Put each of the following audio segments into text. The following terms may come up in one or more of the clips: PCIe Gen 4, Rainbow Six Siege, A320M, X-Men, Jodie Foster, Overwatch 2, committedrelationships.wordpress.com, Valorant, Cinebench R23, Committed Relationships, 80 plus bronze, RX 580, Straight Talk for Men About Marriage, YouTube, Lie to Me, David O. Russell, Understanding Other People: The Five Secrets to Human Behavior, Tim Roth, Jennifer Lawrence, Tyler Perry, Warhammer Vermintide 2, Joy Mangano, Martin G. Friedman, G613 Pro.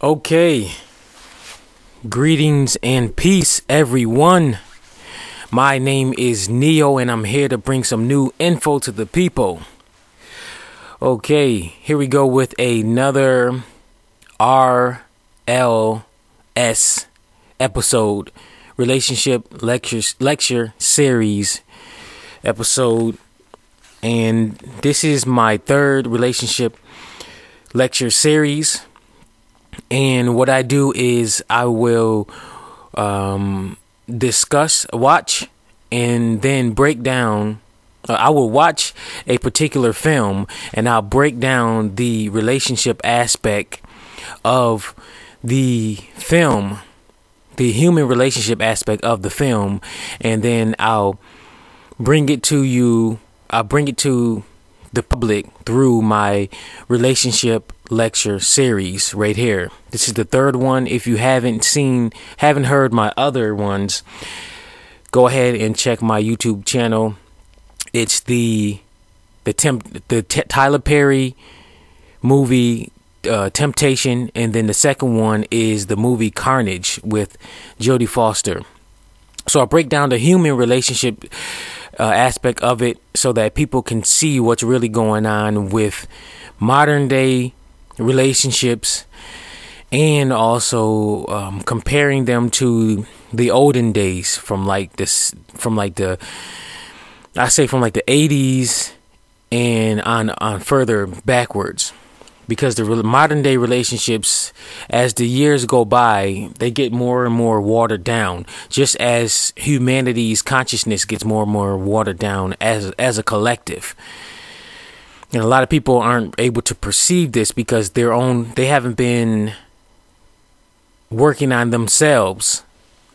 Okay, greetings and peace, everyone. My name is Neo, and I'm here to bring some new info to the people. Okay, here we go with another RLS episode, Relationship Lecture Series episode, and this is my third Relationship Lecture Series. And what I do is I will watch, and then break down. I will watch a particular film, and I'll break down the relationship aspect of the film, the human relationship aspect of the film, and then I'll bring it to you. I'll bring it to the public through my relationship lecture series right here. This is the third one. If you haven't heard my other ones, go ahead and check my YouTube channel. It's the Tyler Perry movie Temptation, and then the second one is the movie Carnage with Jodie Foster. So I break down the human relationship aspect of it so that people can see what's really going on with modern day relationships, and also comparing them to the olden days from like the 80s and on further backwards, because the modern day relationships, as the years go by, they get more and more watered down, just as humanity's consciousness gets more and more watered down as a collective. And a lot of people aren't able to perceive this because they haven't been working on themselves,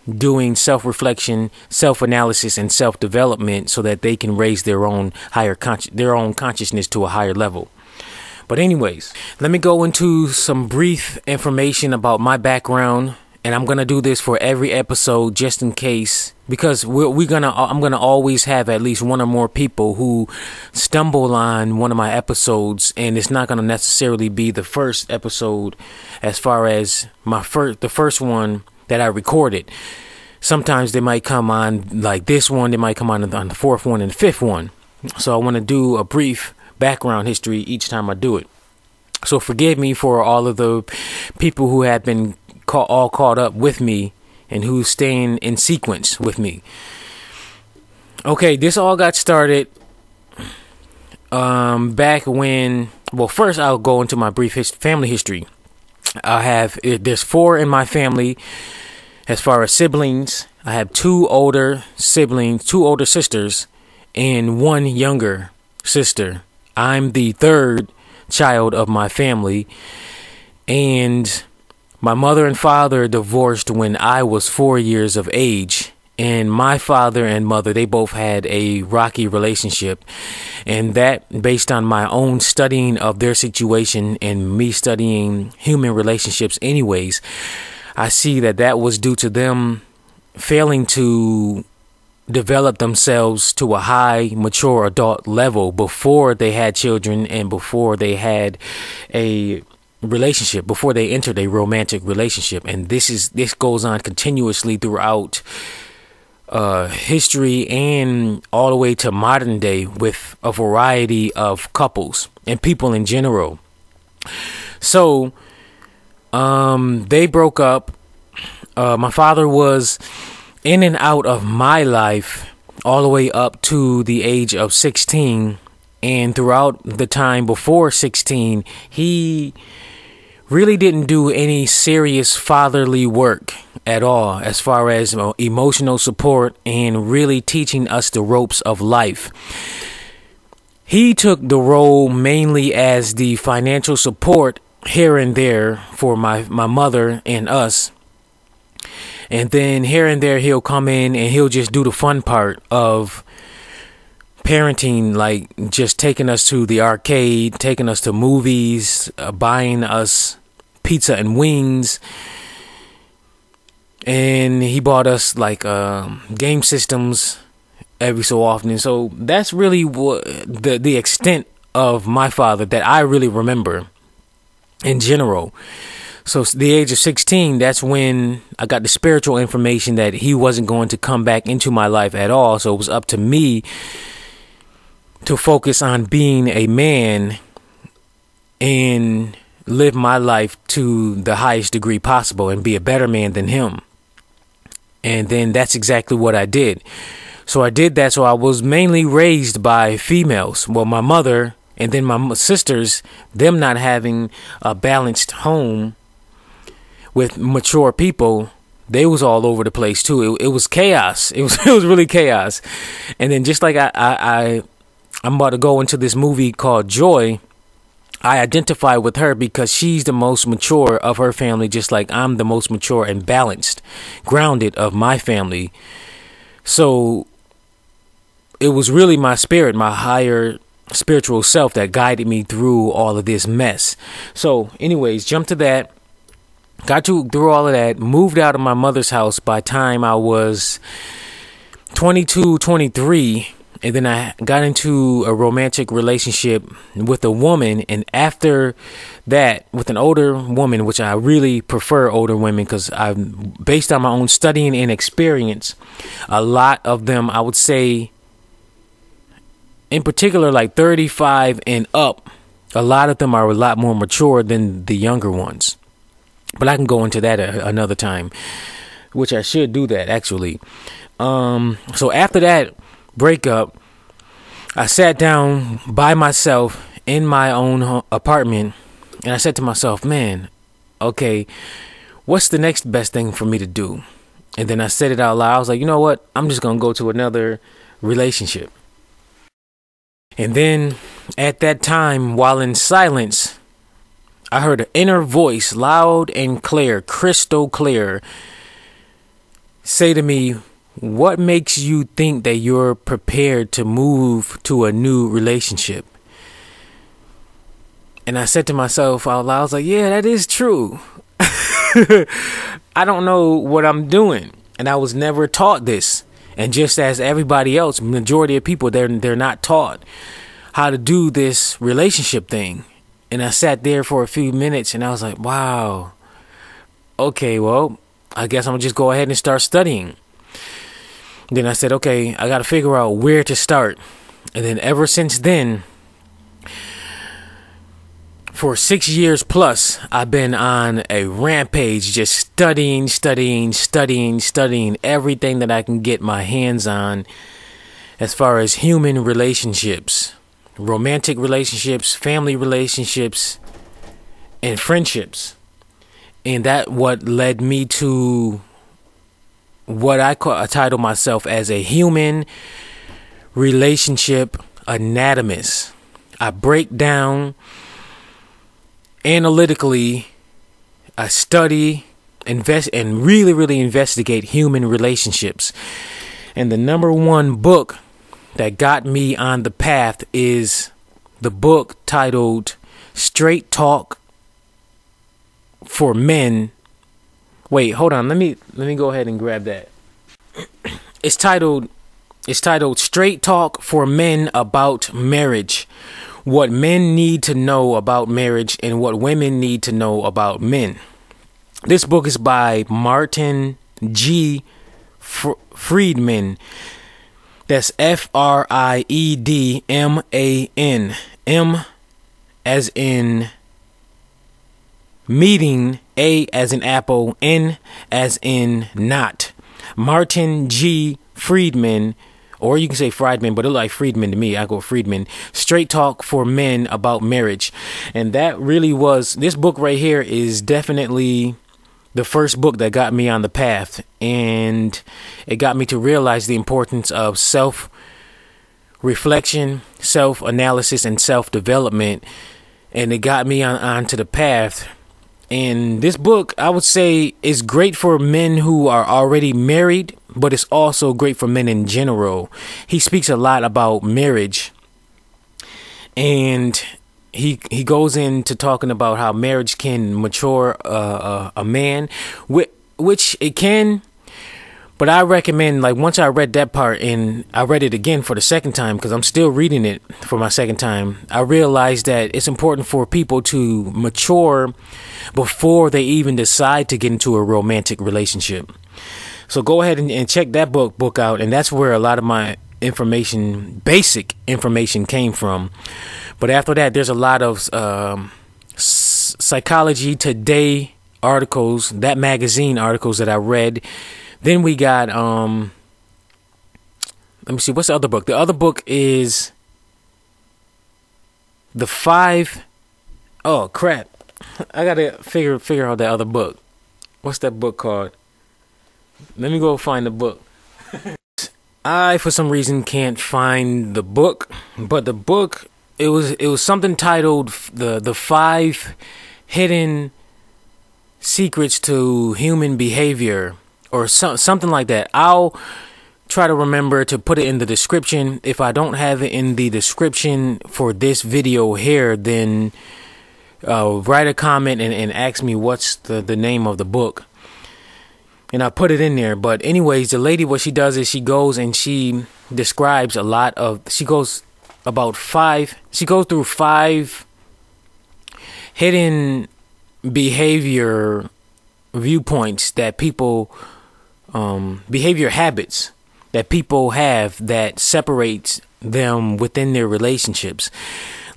doing self-reflection, self-analysis, and self-development so that they can raise their own consciousness to a higher level. But anyways, let me go into some brief information about my background, and I'm going to do this for every episode just in case, because I'm going to always have at least one or more people who stumble on one of my episodes, and it's not going to necessarily be the first episode as far as the first one that I recorded. Sometimes they might come on like this one, they might come on the fourth one and the fifth one. So I want to do a brief background history each time I do it. So forgive me for all of the people who have been all caught up with me and who's staying in sequence with me. Okay, this all got started back when. Well, first I'll go into my brief family history. There's four in my family as far as siblings. I have two older sisters, and one younger sister. I'm the third child of my family, and my mother and father divorced when I was 4 years of age, and my father and mother, they both had a rocky relationship, and that, based on my own studying of their situation and me studying human relationships anyways, I see that was due to them failing to develop themselves to a high mature adult level before they had children and before they had a relationship, before they entered a romantic relationship. And this goes on continuously throughout history and all the way to modern day with a variety of couples and people in general. So they broke up. My father was in and out of my life all the way up to the age of 16, and throughout the time before 16, he really didn't do any serious fatherly work at all as far as emotional support and really teaching us the ropes of life. He took the role mainly as the financial support here and there for my mother and us. And then here and there, he'll come in and he'll just do the fun part of parenting, like just taking us to the arcade, taking us to movies, buying us pizza and wings. And he bought us like game systems every so often. And so that's really what the extent of my father that I really remember in general. So the age of 16, that's when I got the spiritual information that he wasn't going to come back into my life at all. So it was up to me to focus on being a man and live my life to the highest degree possible and be a better man than him. And then that's exactly what I did. So I did that. So I was mainly raised by females. Well, my mother and then my sisters, them not having a balanced home with mature people, they was all over the place too. It was chaos. It was really chaos. And then just like I'm about to go into this movie called Joy, I identify with her because she's the most mature of her family, just like I'm the most mature and balanced, grounded of my family. So it was really my spirit, my higher spiritual self that guided me through all of this mess. So anyways, jumped to that. Got through all of that, moved out of my mother's house by time I was 22, 23. And then I got into a romantic relationship with a woman. And after that, with an older woman, which I really prefer older women because I've, based on my own studying and experience, a lot of them, I would say, in particular, like 35 and up, a lot of them are a lot more mature than the younger ones. But I can go into that another time, which I should do that, actually. So after that breakup, I sat down by myself in my own apartment, and I said to myself, man, okay, what's the next best thing for me to do? And then I said it out loud. I was like, you know what? I'm just going to go to another relationship. And then at that time, while in silence, I heard an inner voice, loud and clear, crystal clear, say to me, what makes you think that you're prepared to move to a new relationship? And I said to myself out loud, I was like, yeah, that is true. I don't know what I'm doing. And I was never taught this. And just as everybody else, majority of people, they're not taught how to do this relationship thing. And I sat there for a few minutes and I was like, wow, okay, well, I guess I'm gonna just go ahead and start studying. Then I said, okay, I got to figure out where to start. And then ever since then, for 6 years plus, I've been on a rampage, just studying everything that I can get my hands on as far as human relationships. Romantic relationships, family relationships, and friendships. And that what led me to what I title myself as a human relationship anatomist. I break down analytically, I study, invest, and really, really investigate human relationships. And the number one book that got me on the path is the book titled Straight Talk for Men. Wait, hold on. Let me go ahead and grab that. It's titled Straight Talk for Men About Marriage. What men need to know about marriage and what women need to know about men. This book is by Martin G. Friedman. That's Friedman. M as in meeting, A as in apple, N as in not. Martin G. Friedman, or you can say Friedman, but it like Friedman to me. I go Friedman. Straight Talk for Men About Marriage. And that really was, this book right here is definitely the first book that got me on the path, and it got me to realize the importance of self-reflection, self-analysis, and self-development, and it got me onto the path. And this book, I would say, is great for men who are already married, but it's also great for men in general. He speaks a lot about marriage, and He goes into talking about how marriage can mature a man, which it can, But I recommend, like, once I read that part and I read it again for the second time, because I'm still reading it for my second time, I realized that it's important for people to mature before they even decide to get into a romantic relationship. So go ahead and check that book out. And that's where a lot of my information, basic information, came from. But after that, there's a lot of Psychology Today articles, that magazine articles that I read. Then we got, let me see, what's the other book? The other book is I gotta figure out that other book. What's that book called? Let me go find the book. I, for some reason, can't find the book, but the book, it was something titled the 5 Hidden Secrets to Human Behavior, or something like that. I'll try to remember to put it in the description. If I don't have it in the description for this video here, then write a comment and ask me what's the name of the book, and I'll put it in there. But anyways, the lady, what she does is she goes and she describes a lot of, she goes through 5 hidden behavior viewpoints that people, behavior habits that people have that separates them within their relationships.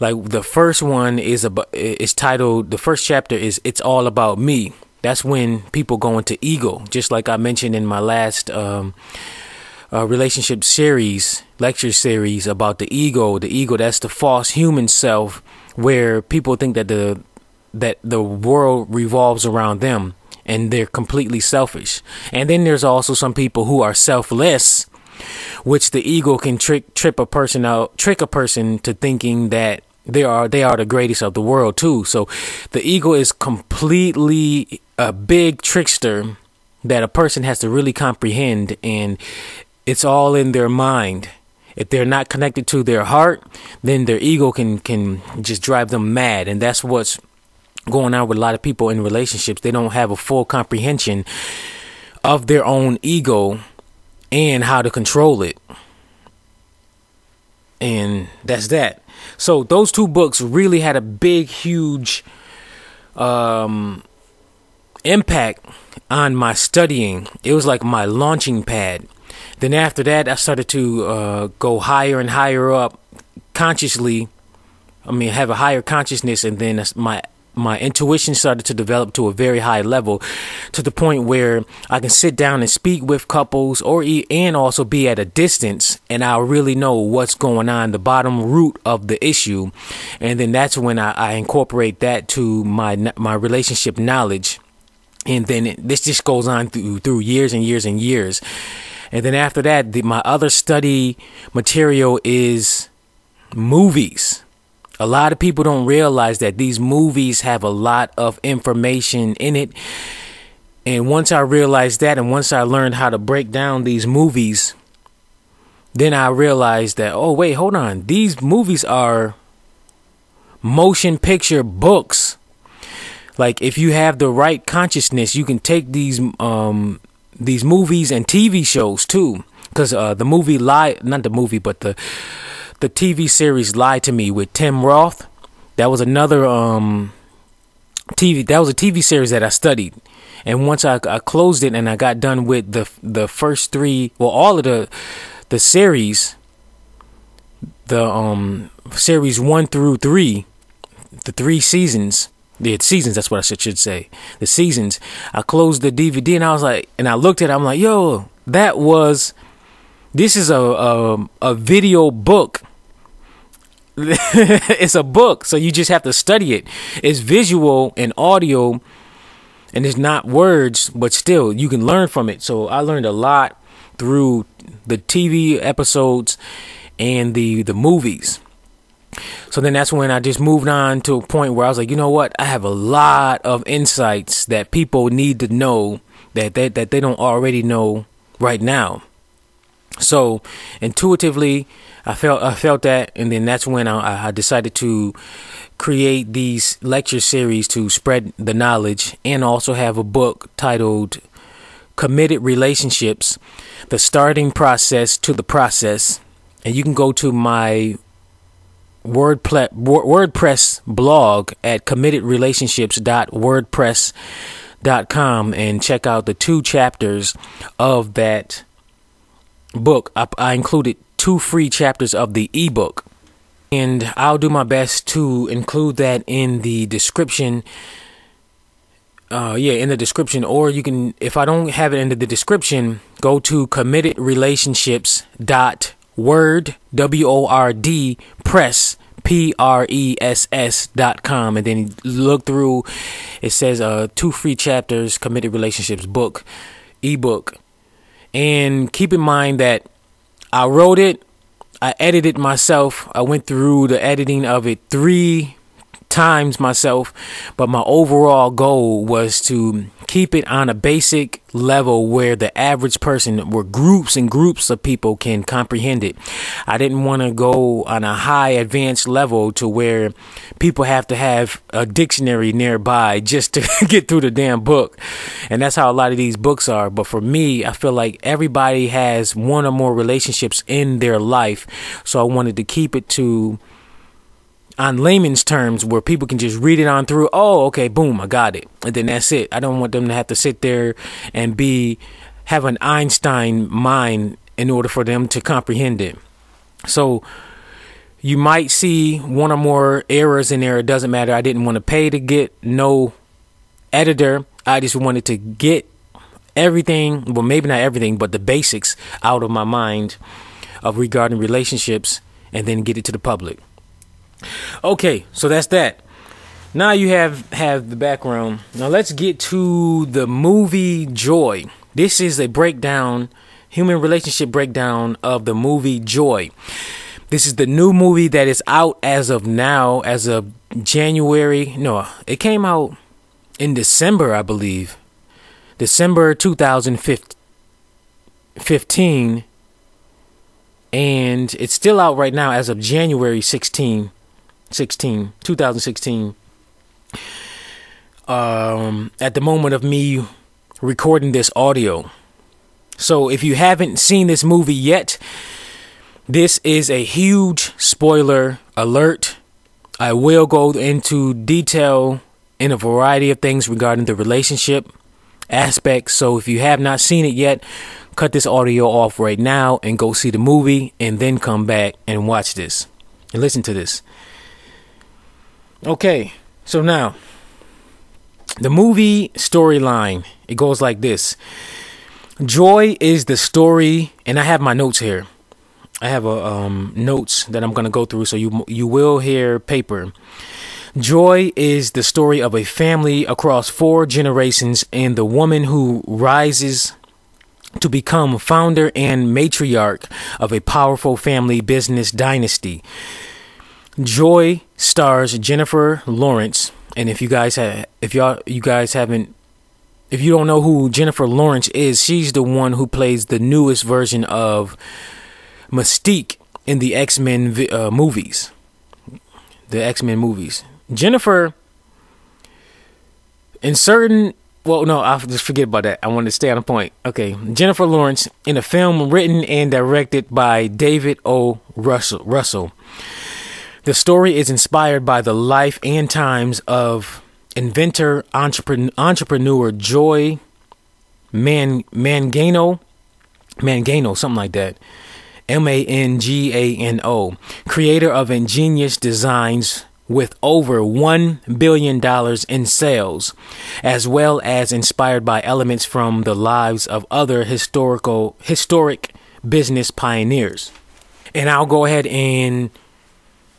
Like the first one is titled, the first chapter is "It's All About Me." That's when people go into ego, just like I mentioned in my last relationship series, lecture series, about the ego. The ego, that's the false human self, where people think that the world revolves around them, and they're completely selfish. And then there's also some people who are selfless, which the ego can trick a person to thinking that they are the greatest of the world too. So the ego is completely a big trickster that a person has to really comprehend, and it's all in their mind. If they're not connected to their heart, then their ego can just drive them mad. And that's what's going on with a lot of people in relationships. They don't have a full comprehension of their own ego and how to control it. And that's that. So those two books really had a big, huge impact on my studying. It was like my launching pad. Then after that, I started to go higher and higher up consciously. I mean, have a higher consciousness, and then my intuition started to develop to a very high level, to the point where I can sit down and speak with couples, and also be at a distance, and I'll really know what's going on, the bottom root of the issue. And then that's when I incorporate that to my relationship knowledge. And then this just goes on through years and years and years. And then after that, my other study material is movies. A lot of people don't realize that these movies have a lot of information in it. And once I realized that, and once I learned how to break down these movies, then I realized that, oh, wait, hold on. These movies are motion picture books. Like, if you have the right consciousness, you can take these movies and TV shows too. Because the TV series "Lie to Me" with Tim Roth, that was another that was a TV series that I studied. And once I closed it and I got done with the first 3, well, all of the series, the series 1 through 3, the 3 seasons. The seasons, that's what I should say. The seasons. I closed the DVD and I was like, and I looked at it, I'm like, yo, this is a video book. It's a book, so you just have to study it. It's visual and audio, and it's not words, but still, you can learn from it. So I learned a lot through the TV episodes and the movies. So then that's when I just moved on to a point where I was like, you know what? I have a lot of insights that people need to know that they don't already know right now. So intuitively, I felt that. And then that's when I decided to create these lecture series to spread the knowledge, and also have a book titled Committed Relationships, The Starting Process to the Process. And you can go to my WordPress blog at committedrelationships.wordpress.com and check out the 2 chapters of that book. I included 2 free chapters of the ebook, and I'll do my best to include that in the description. In the description, or you can, if I don't have it in the description, go to committedrelationships.wordpress.com and then look through. It says 2 free chapters, Committed Relationships book, ebook. And keep in mind that I wrote it, I edited myself, I went through the editing of it 3 times myself, but my overall goal was to keep it on a basic level where the average person, where groups and groups of people can comprehend it. I didn't want to go on a high advanced level to where people have to have a dictionary nearby just to get through the damn book. And that's how a lot of these books are. But for me, I feel like everybody has one or more relationships in their life. So I wanted to keep it to, on layman's terms, where people can just read it on through. Oh, okay, boom, I got it. And then that's it. I don't want them to have to sit there and have an Einstein mind in order for them to comprehend it. So you might see one or more errors in there. It doesn't matter. I didn't want to pay to get no editor. I just wanted to get everything, well, maybe not everything, but the basics out of my mind of regarding relationships, and then get it to the public. Okay, so that's that. Now you have the background. Now let's get to the movie Joy. This is a breakdown, human relationship breakdown of the movie Joy. This is the new movie that is out as of now, as of January. No, it came out in December, I believe. December 2015. And it's still out right now as of January 2016. At the moment of me recording this audio. So if you haven't seen this movie yet, this is a huge spoiler alert. I will go into detail in a variety of things regarding the relationship aspect. So if you have not seen it yet, cut this audio off right now and go see the movie, and then come back and watch this and listen to this. Okay, so now the movie storyline, it goes like this. Joy is the story, and I have my notes here. I have notes that I'm going to go through, so you will hear paper. Joy is the story of a family across 4 generations, and the woman who rises to become founder and matriarch of a powerful family business dynasty. Joy stars Jennifer Lawrence, and if you don't know who Jennifer Lawrence is, she's the one who plays the newest version of Mystique in the X-Men movies. The X-Men movies. Jennifer, I'll just forget about that. I want to stay on the point. Okay, Jennifer Lawrence in a film written and directed by David O. Russell. The story is inspired by the life and times of inventor, entrepreneur Joy Mangano, something like that, Mangano, creator of ingenious designs with over $1 billion in sales, as well as inspired by elements from the lives of other historic business pioneers. And I'll go ahead and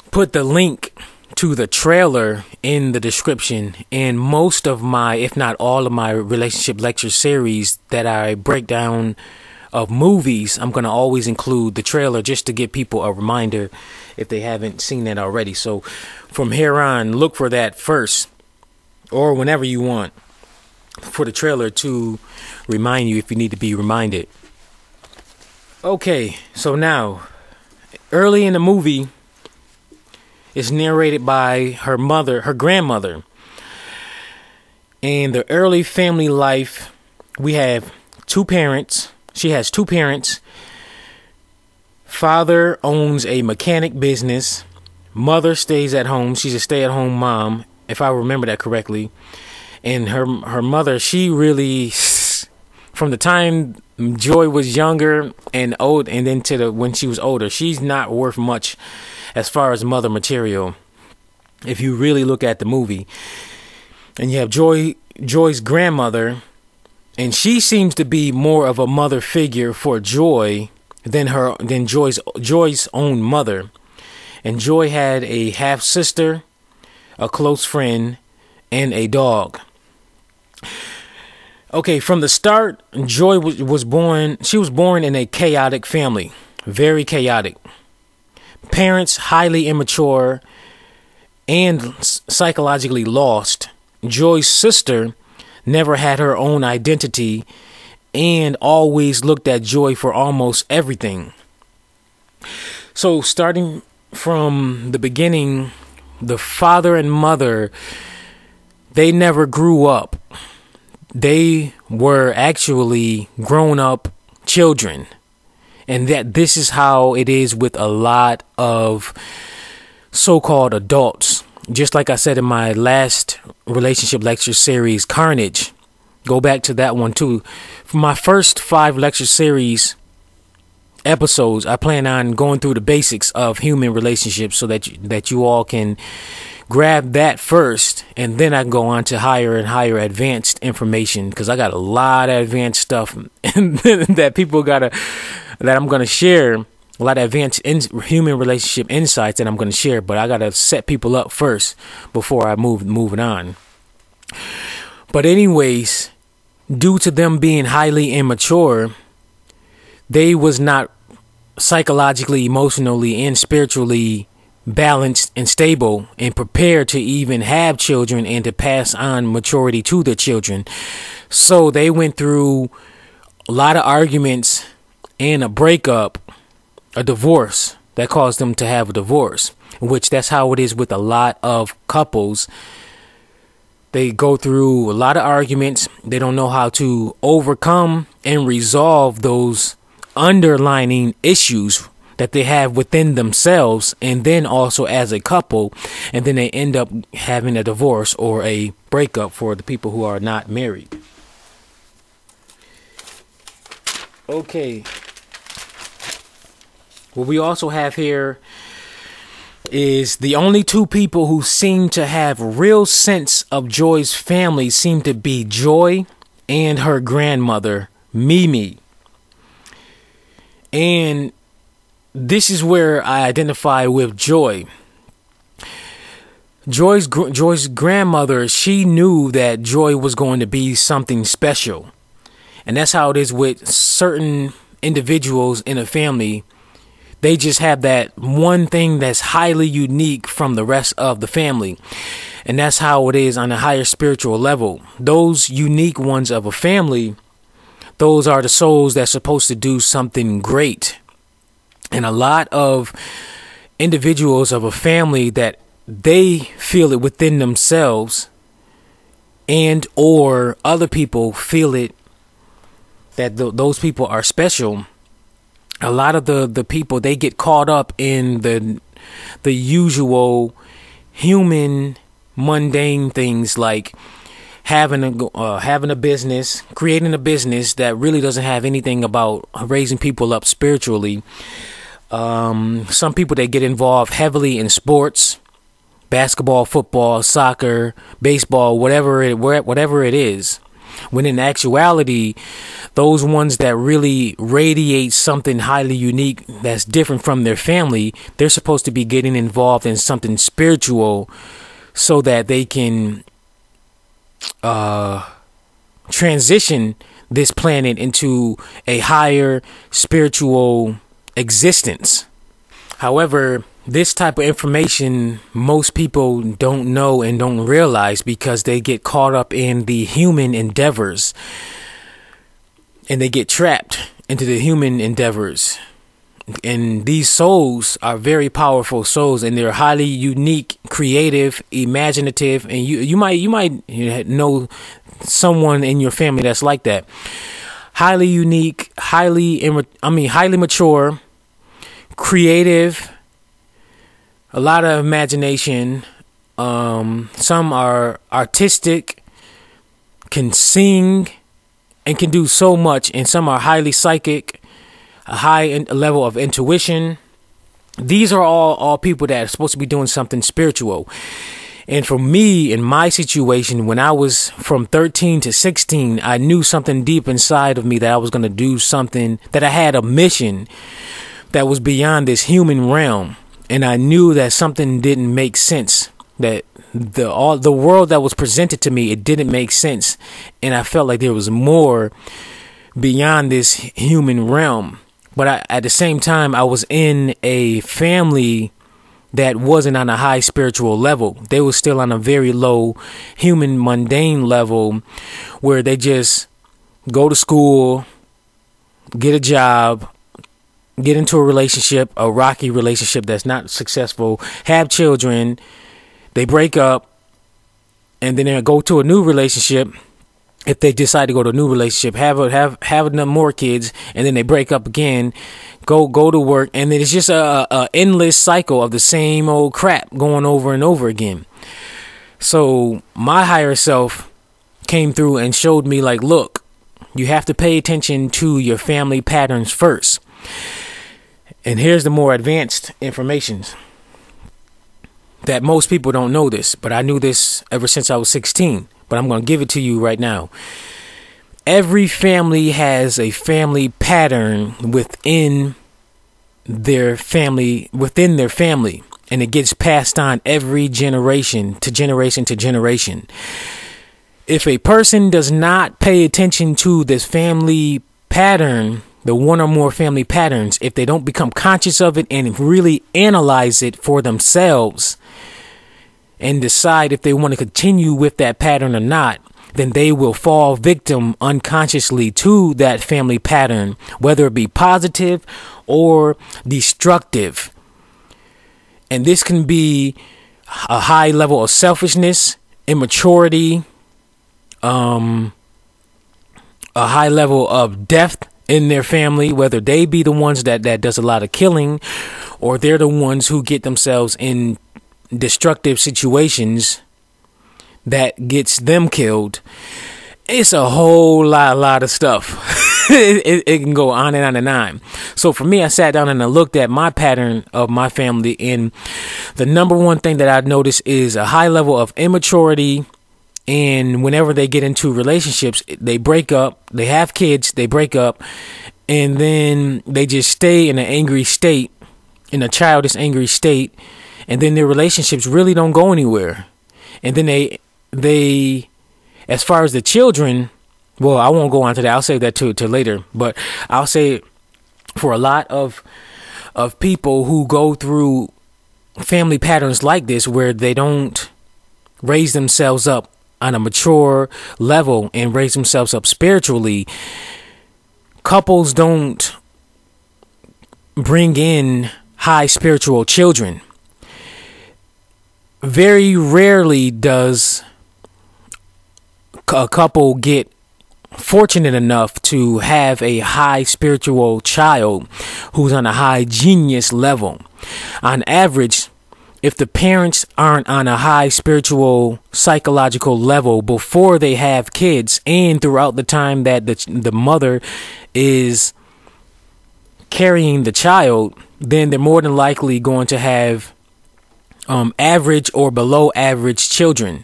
put the link to the trailer in the description. And most of my, if not all of my relationship lecture series that I break down of movies, I'm going to always include the trailer just to give people a reminder if they haven't seen that already. So from here on, look for that first, or whenever you want, for the trailer to remind you if you need to be reminded. Okay, so now, early in the movie, it's narrated by her grandmother. And the early family life, we have two parents. She has two parents. Father owns a mechanic business. Mother stays at home. She's a stay-at-home mom, if I remember that correctly. And her mother, she really, from the time Joy was younger and old, and then to when she was older, she's not worth much as far as mother material. If you really look at the movie, and you have Joy's grandmother, and she seems to be more of a mother figure for Joy than Joy's own mother. And Joy had a half sister, a close friend, and a dog. Okay, from the start, Joy was born. She was born in a chaotic family, very chaotic. Parents highly immature and psychologically lost. Joy's sister never had her own identity and always looked at Joy for almost everything. So starting from the beginning, the father and mother, they never grew up. They were actually grown up children. And that this is how it is with a lot of so-called adults. Just like I said in my last relationship lecture series, Carnage. Go back to that one too. For my first 5 lecture series episodes, I plan on going through the basics of human relationships so that you all can grab that first, and then I can go on to higher and higher advanced information, because I got a lot of advanced stuff that people gotta, that I'm gonna share, a lot of advanced human relationship insights that I'm gonna share, but I gotta set people up first before I moving on. But anyways, due to them being highly immature, they was not psychologically, emotionally, and spiritually balanced and stable and prepared to even have children and to pass on maturity to their children. So they went through a lot of arguments and a breakup, a divorce that caused them to have a divorce, which that's how it is with a lot of couples. They go through a lot of arguments. They don't know how to overcome and resolve those underlying issues that they have within themselves, and then also as a couple, and then they end up having a divorce or a breakup for the people who are not married. Okay. What we also have here is the only two people who seem to have real sense of Joy's family seem to be Joy and her grandmother, Mimi. And this is where I identify with Joy. Joy's grandmother, she knew that Joy was going to be something special. And that's how it is with certain individuals in a family. They just have that one thing that's highly unique from the rest of the family. And that's how it is on a higher spiritual level. Those unique ones of a family, those are the souls that's supposed to do something great. And a lot of individuals of a family that they feel it within themselves, and or other people feel it, that those people are special. A lot of the people, they get caught up in the usual human mundane things like having a business, creating a business that really doesn't have anything about raising people up spiritually. Some people, they get involved heavily in sports, basketball, football, soccer, baseball, whatever it is. When in actuality, those ones that really radiate something highly unique that's different from their family, they're supposed to be getting involved in something spiritual so that they can transition this planet into a higher spiritual existence. However, this type of information most people don't know and don't realize because they get caught up in the human endeavors and they get trapped into the human endeavors. And these souls are very powerful souls, and they're highly unique, creative, imaginative. And you might know someone in your family that's like that. highly unique, highly mature, creative, a lot of imagination. Some are artistic, can sing, and can do so much. And some are highly psychic, a high level of intuition. These are all people that are supposed to be doing something spiritual. And for me, in my situation, when I was from 13 to 16, I knew something deep inside of me that I was going to do something, that I had a mission that was beyond this human realm. And I knew that something didn't make sense, that the world that was presented to me, it didn't make sense. And I felt like there was more beyond this human realm. But at the same time, I was in a family that wasn't on a high spiritual level. They were still on a very low human mundane level, where they just go to school, get a job, get into a relationship, a rocky relationship that's not successful, have children, they break up, and then they go to a new relationship. If they decide to go to a new relationship, have more kids, and then they break up again, go to work, and then it's just a endless cycle of the same old crap going over and over again. So my higher self came through and showed me, like, look, you have to pay attention to your family patterns first. And here's the more advanced information that most people don't know this, but I knew this ever since I was 16. But I'm going to give it to you right now. Every family has a family pattern within their family. And it gets passed on every generation to generation to generation. If a person does not pay attention to this family pattern, the one or more family patterns, if they don't become conscious of it and really analyze it for themselves, and decide if they want to continue with that pattern or not, then they will fall victim unconsciously to that family pattern, whether it be positive or destructive. And this can be a high level of selfishness, immaturity, a high level of death in their family, whether they be the ones that does a lot of killing, or they're the ones who get themselves in destructive situations that gets them killed. It's a whole lot of stuff. it can go on and on and on. So for me, I sat down and I looked at my pattern of my family, and the number one thing that I noticed is a high level of immaturity. And whenever they get into relationships, they break up, they have kids, they break up, and then they just stay in an angry state, in a childish angry state. And then their relationships really don't go anywhere. And then they as far as the children, well, I won't go on to that. I'll save that to later. But I'll say for a lot of people who go through family patterns like this, where they don't raise themselves up on a mature level and raise themselves up spiritually, couples don't bring in high spiritual children. Very rarely does a couple get fortunate enough to have a high spiritual child who's on a high genius level. On average, if the parents aren't on a high spiritual, psychological level before they have kids, and throughout the time that the mother is carrying the child, then they're more than likely going to have average or below average children,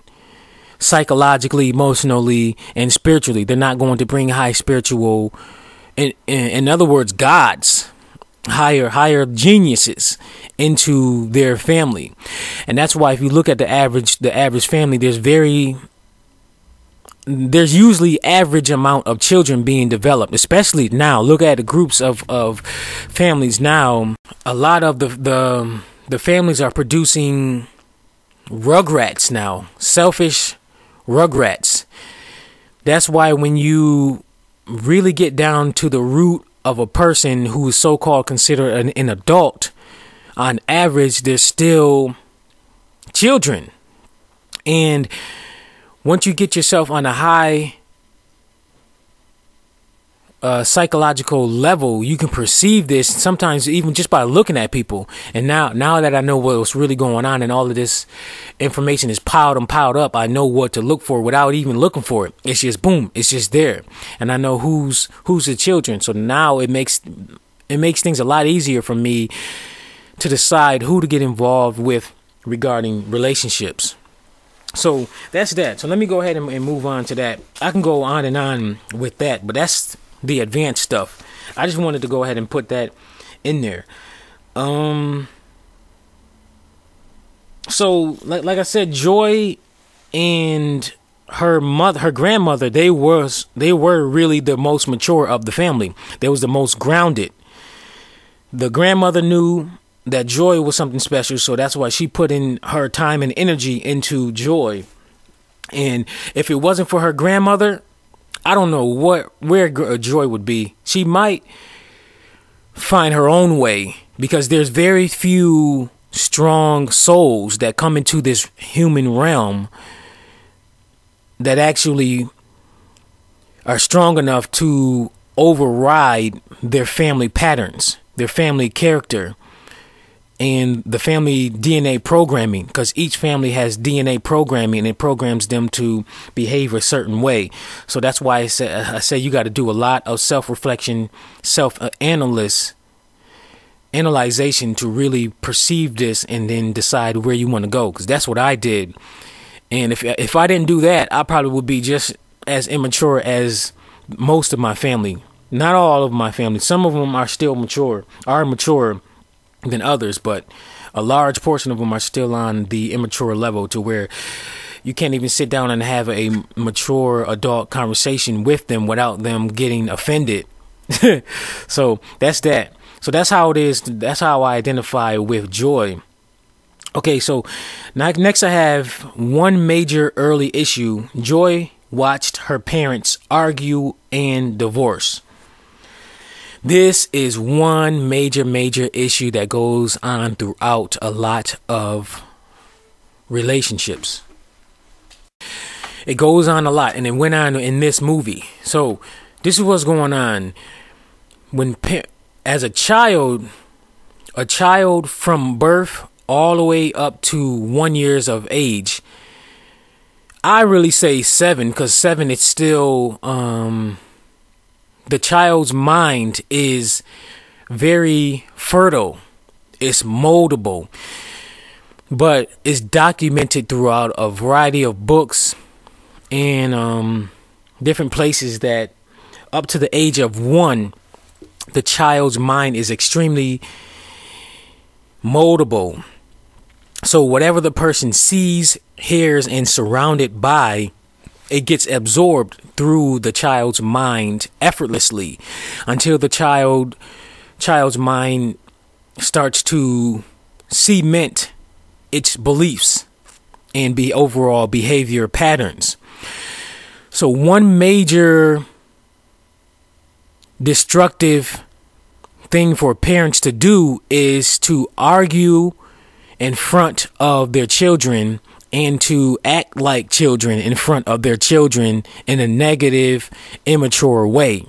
psychologically, emotionally, and spiritually. They're not going to bring high spiritual, in other words, gods, higher geniuses into their family. And that's why if you look at the average family, there's usually average amount of children being developed, especially now. Look at the groups of families now. A lot of the families are producing rugrats now, selfish rugrats. That's why when you really get down to the root of a person who is so-called considered an adult, on average, they're still children. And once you get yourself on a high psychological level, you can perceive this sometimes even just by looking at people. And now that I know what's really going on and all of this information is piled up, I know what to look for without even looking for it. It's just boom, it's just there. And I know who's the children. So now it makes things a lot easier for me to decide who to get involved with regarding relationships. So that's that. So let me go ahead and move on to that. I can go on and on with that, but that's the advanced stuff. I just wanted to go ahead and put that in there. So like I said, Joy and her mother, her grandmother, they were really the most mature of the family. They was the most grounded. The grandmother knew that Joy was something special, so that's why she put in her time and energy into Joy. And if it wasn't for her grandmother, I don't know where Joy would be. She might find her own way, because there's very few strong souls that come into this human realm that actually are strong enough to override their family patterns, their family character, and the family DNA programming, because each family has DNA programming and it programs them to behave a certain way. So that's why I say you got to do a lot of self-reflection, analyzation to really perceive this and then decide where you want to go, because that's what I did. And if I didn't do that, I probably would be just as immature as most of my family. Not all of my family. Some of them are still mature, than others, but a large portion of them are still on the immature level, to where you can't even sit down and have a mature adult conversation with them without them getting offended. So that's that. So that's how it is. That's how I identify with Joy. Okay, so next I have one major early issue. Joy watched her parents argue and divorce. This is one major issue that goes on throughout a lot of relationships. It goes on a lot, and it went on in this movie. So this is what's going on. When as a child from birth all the way up to 1 year of age, I really say 7, because 7 is still the child's mind is very fertile. It's moldable. But it's documented throughout a variety of books and different places that up to the age of 1, the child's mind is extremely moldable. So whatever the person sees, hears, and surrounded by, it gets absorbed through the child's mind effortlessly until the child's mind starts to cement its beliefs and be overall behavior patterns. So one major destructive thing for parents to do is to argue in front of their children and to act like children in front of their children in a negative, immature way.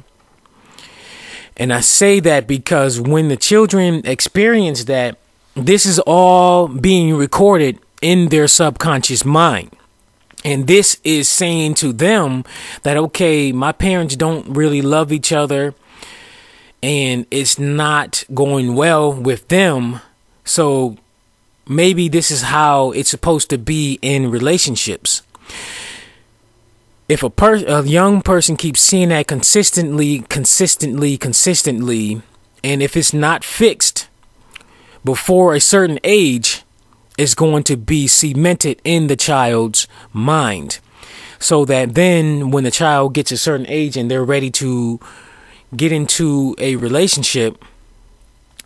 And I say that because when the children experience that, this is all being recorded in their subconscious mind. And this is saying to them that, okay, my parents don't really love each other and it's not going well with them. So maybe this is how it's supposed to be in relationships. If a young person keeps seeing that consistently, and if it's not fixed before a certain age, it's going to be cemented in the child's mind, so that then when the child gets a certain age and they're ready to get into a relationship,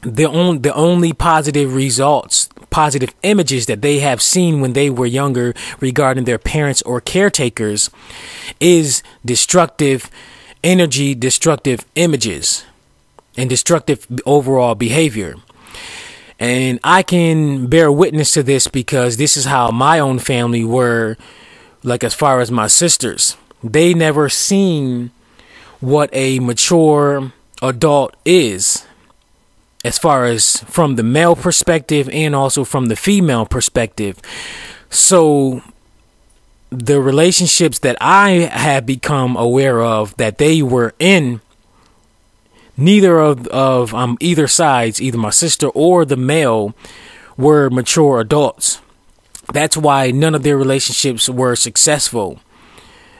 the only positive results, positive images that they have seen when they were younger regarding their parents or caretakers is destructive energy, destructive images, and destructive overall behavior. And I can bear witness to this, because this is how my own family were, like as far as my sisters. They never seen what a mature adult is, as far as from the male perspective and also from the female perspective. So the relationships that I have become aware of that they were in, neither either sides, either my sister or the male, were mature adults. That's why none of their relationships were successful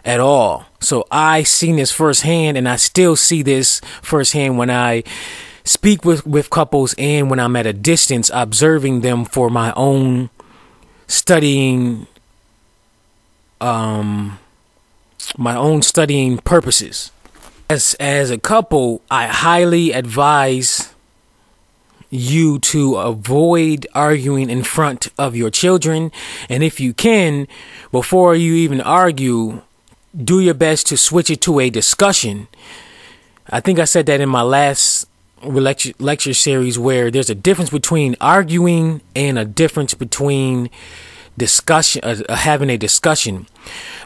at all. So I seen this firsthand, and I still see this firsthand when I speak with couples and when I'm at a distance observing them for my own studying purposes. As a couple, I highly advise you to avoid arguing in front of your children. And if you can, before you even argue, do your best to switch it to a discussion. I think I said that in my last lecture series, where there's a difference between arguing and a difference between discussion, having a discussion.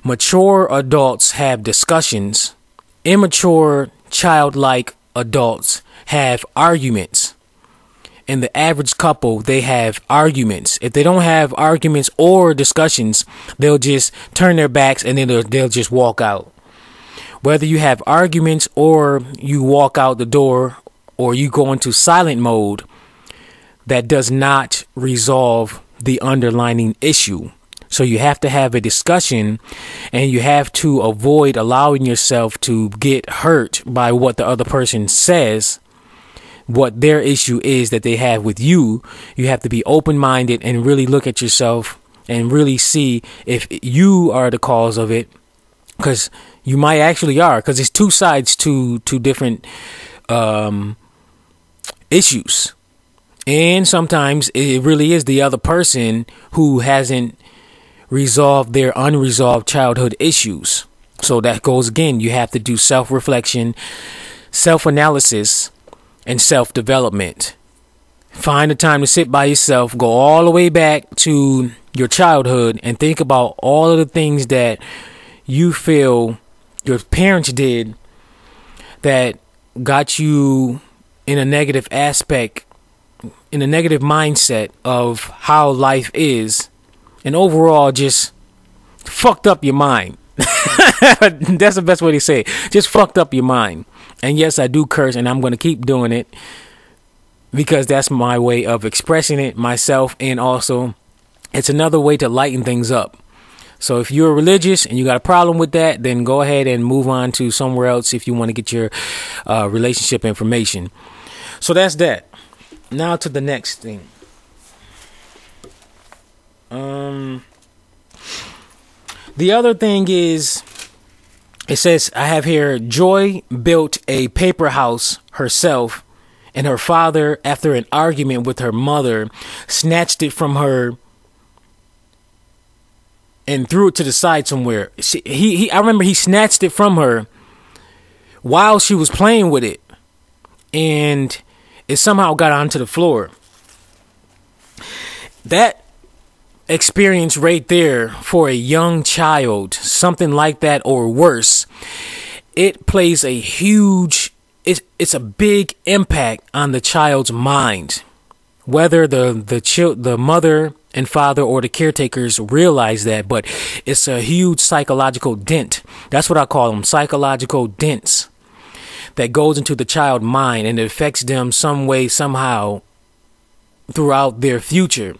Mature adults have discussions. Immature, childlike adults have arguments. And the average couple, they have arguments. If they don't have arguments or discussions, they'll just turn their backs and then they'll just walk out. Whether you have arguments or you walk out the door or you go into silent mode, that does not resolve the underlying issue. So you have to have a discussion, and you have to avoid allowing yourself to get hurt by what the other person says, what their issue is that they have with you. You have to be open-minded and really look at yourself and really see if you are the cause of it, because you might actually are, because it's two sides to different issues. And sometimes it really is the other person who hasn't resolve their unresolved childhood issues. So that goes again. You have to do self-reflection, self-analysis, and self-development. Find a time to sit by yourself, go all the way back to your childhood, and think about all of the things that you feel your parents did that got you in a negative aspect, in a negative mindset of how life is. And overall, just fucked up your mind. That's the best way to say it. Just fucked up your mind. And yes, I do curse, and I'm going to keep doing it, because that's my way of expressing it myself. And also, it's another way to lighten things up. So if you're religious and you got a problem with that, then go ahead and move on to somewhere else if you want to get your relationship information. So that's that. Now to the next thing. The other thing is, it says, I have here, Joy built a paper house herself, and her father, after an argument with her mother, snatched it from her and threw it to the side somewhere. I remember he snatched it from her while she was playing with it, and it somehow got onto the floor. That experience right there, for a young child, something like that or worse, it plays a huge, it's a big impact on the child's mind, whether the mother and father or the caretakers realize that. But it's a huge psychological dent. That's what I call them, psychological dents, that goes into the child's mind, and it affects them some way, somehow, throughout their future.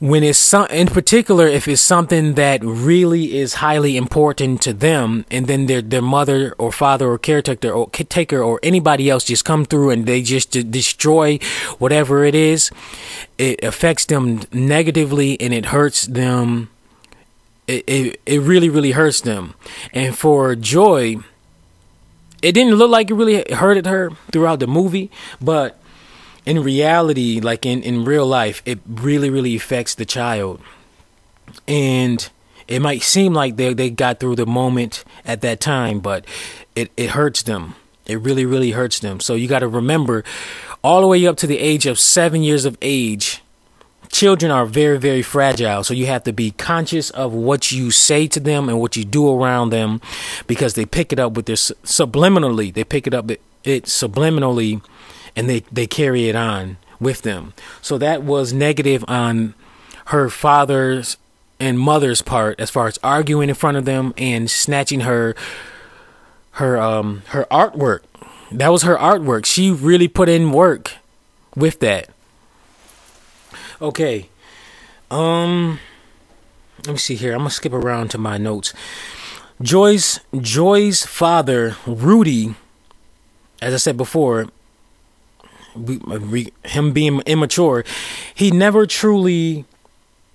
When it's in particular, if it's something that really is highly important to them, and then their mother or father or caretaker or anybody else just come through and they just destroy whatever it is, it affects them negatively, and it hurts them. It really, really hurts them. And for Joy, it didn't look like it really hurted her throughout the movie, but in reality, like in real life, it really, really affects the child. And it might seem like they got through the moment at that time, but it hurts them. It really, really hurts them. So you got to remember, all the way up to the age of 7 years of age, children are very, very fragile. So you have to be conscious of what you say to them and what you do around them, because they pick it up with their subliminally. They pick it up it subliminally, and they carry it on with them. So that was negative on her father's and mother's part, as far as arguing in front of them and snatching her artwork. That was her artwork. She really put in work with that. Okay. Let me see here. I'm going to skip around to my notes. Joy's father, Rudy, as I said before, him being immature, he never truly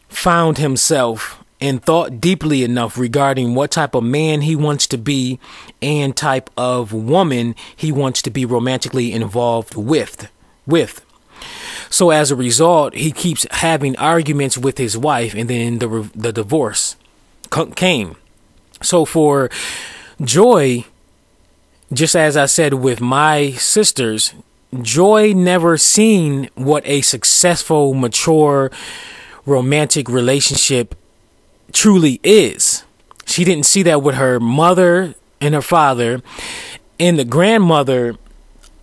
found himself and thought deeply enough regarding what type of man he wants to be and type of woman he wants to be romantically involved with. So as a result, he keeps having arguments with his wife, and then the divorce came. So for Joy, just as I said with my sisters, Joy never seen what a successful, mature, romantic relationship truly is. She didn't see that with her mother and her father. And the grandmother,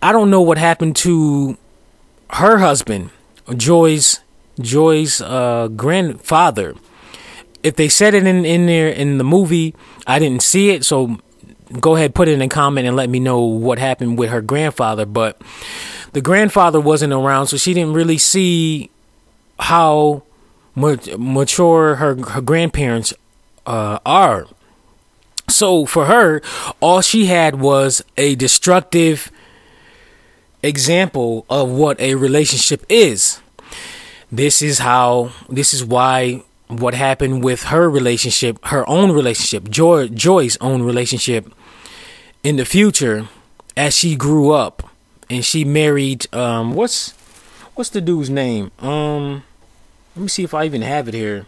I don't know what happened to her husband, Joy's grandfather. If they said it in there in the movie, I didn't see it, so go ahead, put it in a comment and let me know what happened with her grandfather. But the grandfather wasn't around, so she didn't really see how mature her grandparents are. So for her, all she had was a destructive example of what a relationship is. This is why what happened with her relationship, her own relationship, Joy's own relationship in the future, as she grew up and she married what's the dude's name? Let me see if I even have it here.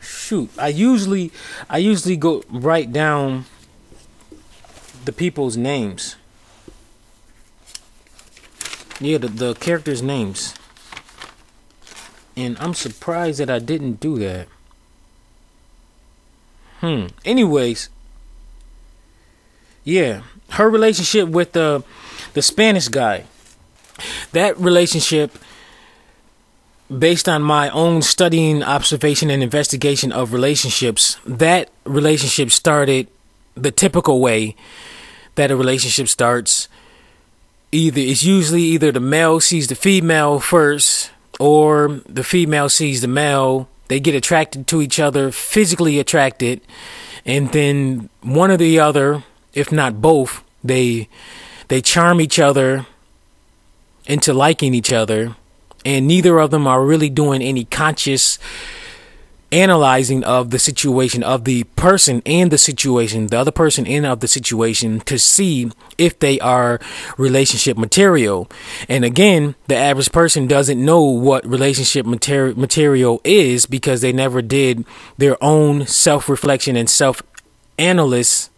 Shoot, I usually go write down the people's names. Yeah, the characters' names. And I'm surprised that I didn't do that. Anyways, yeah, her relationship with the Spanish guy. That relationship, based on my own studying, observation, and investigation of relationships, that relationship started the typical way that a relationship starts. It's usually either the male sees the female first, or the female sees the male. They get attracted to each other, physically attracted, and then one or the other, if not both, they charm each other into liking each other, and neither of them are really doing any conscious analyzing of the situation, of the person and the situation, the other person and of the situation, to see if they are relationship material. And again, the average person doesn't know what relationship material is, because they never did their own self-reflection and self-analyzation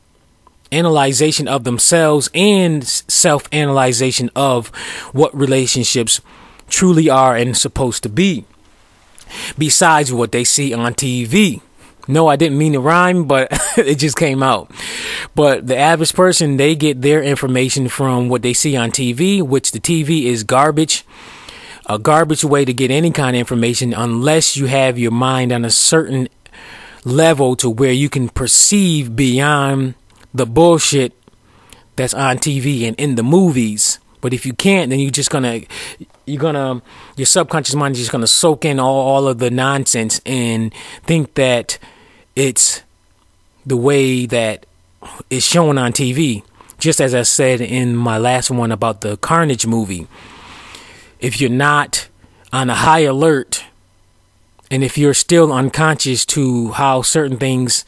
of themselves and self-analyzation of what relationships truly are and supposed to be, besides what they see on TV. No, I didn't mean to rhyme, but it just came out. But the average person, they get their information from what they see on TV, which the TV is garbage, a garbage way to get any kind of information, unless you have your mind on a certain level to where you can perceive beyond the bullshit that's on TV and in the movies. But if you can't, then your subconscious mind is just gonna soak in all of the nonsense and think that it's the way that it's shown on TV. Just as I said in my last one about the Carnage movie, if you're not on a high alert, and if you're still unconscious to how certain things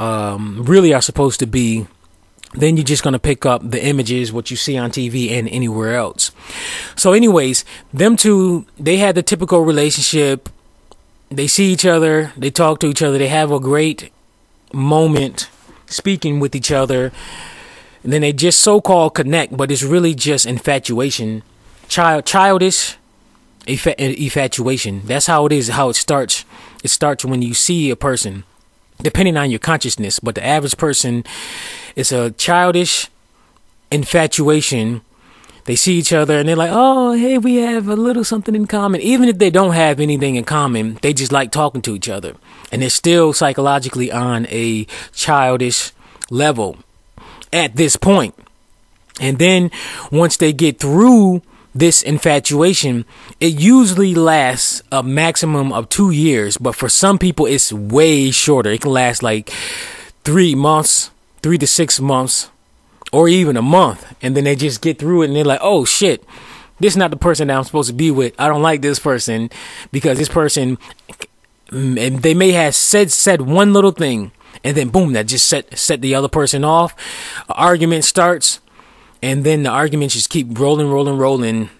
really are supposed to be, then you're just going to pick up the images, what you see on TV and anywhere else. So anyways, them two, they had the typical relationship. They see each other. They talk to each other. They have a great moment speaking with each other. And then they just so-called connect, but it's really just infatuation childish infatuation. That's how it is, how it starts. It starts when you see a person, depending on your consciousness. But the average person, it's a childish infatuation. They see each other and they're like, oh, hey, we have a little something in common. Even if they don't have anything in common, they just like talking to each other. And they're still psychologically on a childish level at this point. And then once they get through this infatuation, it usually lasts a maximum of 2 years. But for some people, it's way shorter. It can last like 3 months, 3 to 6 months, or even a month. And then they just get through it and they're like, oh shit, this is not the person that I'm supposed to be with. I don't like this person, because this person, they may have said one little thing, and then boom, that just set the other person off. An argument starts, and then the arguments just keep rolling.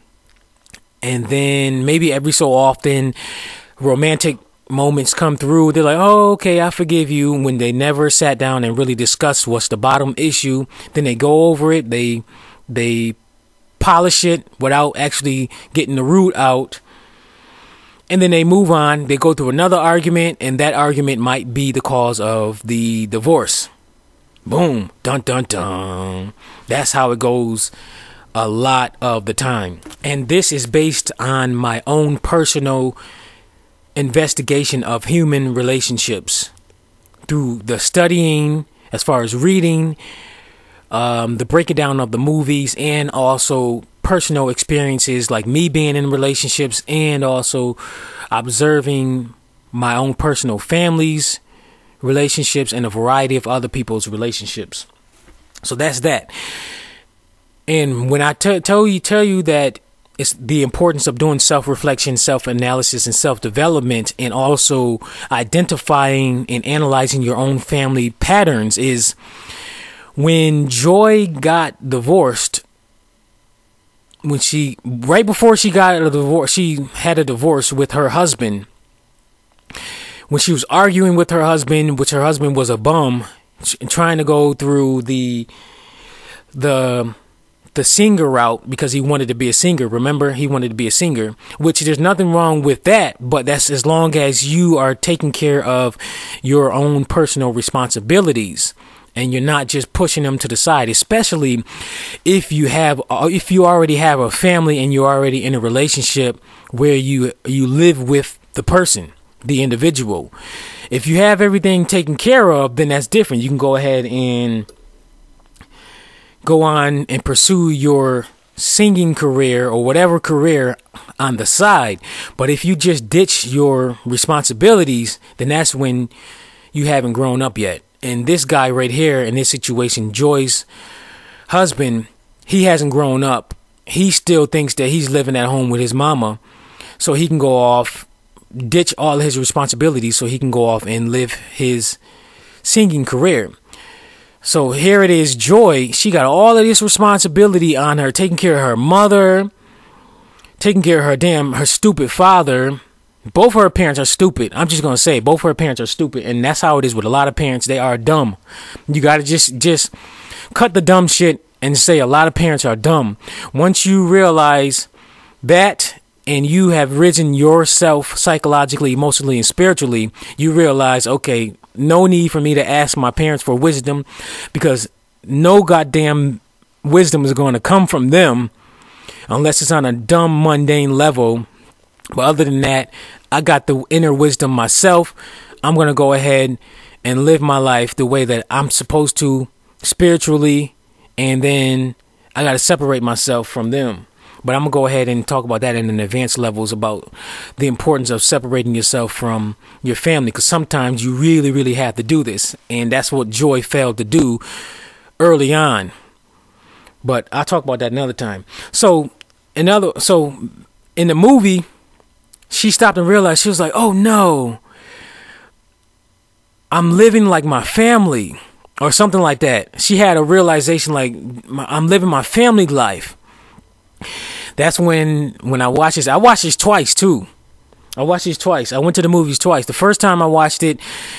And then maybe every so often romantic moments come through. They're like, oh, okay, I forgive you, when they never sat down and really discussed what's the bottom issue. Then they go over it, they polish it without actually getting the root out, and then they move on. They go through another argument, and that argument might be the cause of the divorce. Boom, dun dun dun. That's how it goes a lot of the time. And this is based on my own personal investigation of human relationships through the studying, as far as reading, the breaking down of the movies, and also personal experiences like me being in relationships, and also observing my own personal family's relationships and a variety of other people's relationships. So that's that. And when I tell you that it's the importance of doing self-reflection, self-analysis, and self-development, and also identifying and analyzing your own family patterns, is when Joy got divorced, when she, right before she got a divorce, she had a divorce with her husband. When she was arguing with her husband, which her husband was a bum, trying to go through the singer route, because he wanted to be a singer. Remember, he wanted to be a singer, which there's nothing wrong with that, but that's as long as you are taking care of your own personal responsibilities and you're not just pushing them to the side, especially if you already have a family and you're already in a relationship where you live with the person, the individual. If you have everything taken care of, then that's different. You can go ahead and go on and pursue your singing career or whatever career on the side. But if you just ditch your responsibilities, then that's when you haven't grown up yet. And this guy right here in this situation, Joy's husband, he hasn't grown up. He still thinks that he's living at home with his mama, so he can go off, ditch all his responsibilities, so he can go off and live his singing career. So here it is, Joy. She got all of this responsibility on her, taking care of her mother, taking care of her stupid father. Both of her parents are stupid. I'm just going to say both of her parents are stupid. And that's how it is with a lot of parents. They are dumb. You got to just cut the dumb shit and say a lot of parents are dumb. Once you realize that, and you have risen yourself psychologically, emotionally, and spiritually, you realize, okay, no need for me to ask my parents for wisdom, because no goddamn wisdom is going to come from them unless it's on a dumb, mundane level. But other than that, I got the inner wisdom myself. I'm going to go ahead and live my life the way that I'm supposed to spiritually, and then I got to separate myself from them. But I'm going to go ahead and talk about that in an advanced levels, about the importance of separating yourself from your family, because sometimes you really, really have to do this. And that's what Joy failed to do early on. But I'll talk about that another time. So in the movie, she stopped and realized, she was like, oh, no, I'm living like my family, or something like that. She had a realization like, I'm living my family life. That's when I watched this twice, too. I watched this twice. I went to the movies twice. The first time I watched it,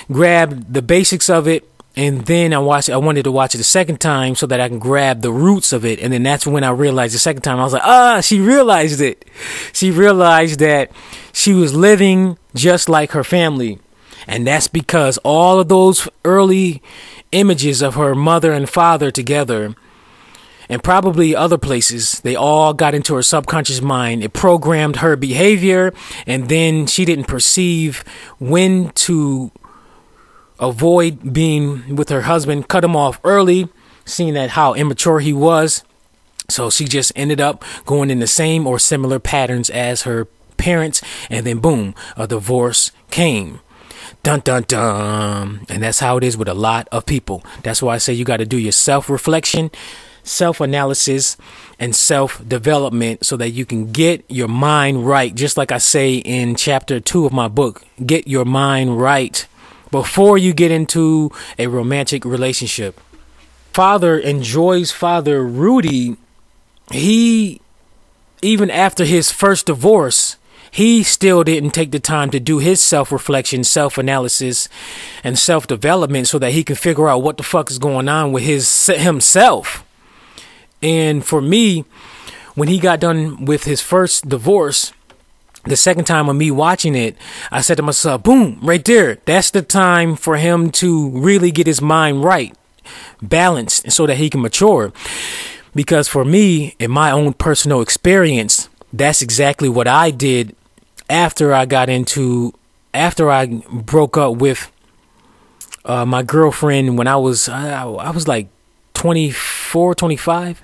grabbed the basics of it, And then I wanted to watch it a second time so that I can grab the roots of it. And then that's when I realized the second time, I was like, she realized it. She realized that she was living just like her family. And that's because all of those early images of her mother and father together, and probably other places, they all got into her subconscious mind. It programmed her behavior. And then she didn't perceive when to avoid being with her husband, cut him off early, seeing that how immature he was. So she just ended up going in the same or similar patterns as her parents, and then boom, a divorce came. Dun dun dun. And that's how it is with a lot of people. That's why I say you got to do your self-reflection, self-analysis, and self-development so that you can get your mind right. Just like I say in chapter 2 of my book, get your mind right before you get into a romantic relationship. Father and Joy's father, Rudy, he, even after his first divorce, he still didn't take the time to do his self-reflection, self-analysis, and self-development so that he could figure out what the fuck is going on with himself. And for me, when he got done with his first divorce, the second time of me watching it, I said to myself, boom, right there. That's the time for him to really get his mind right, balanced, so that he can mature. Because for me, in my own personal experience, that's exactly what I did after I broke up with my girlfriend when I was like 24, 25.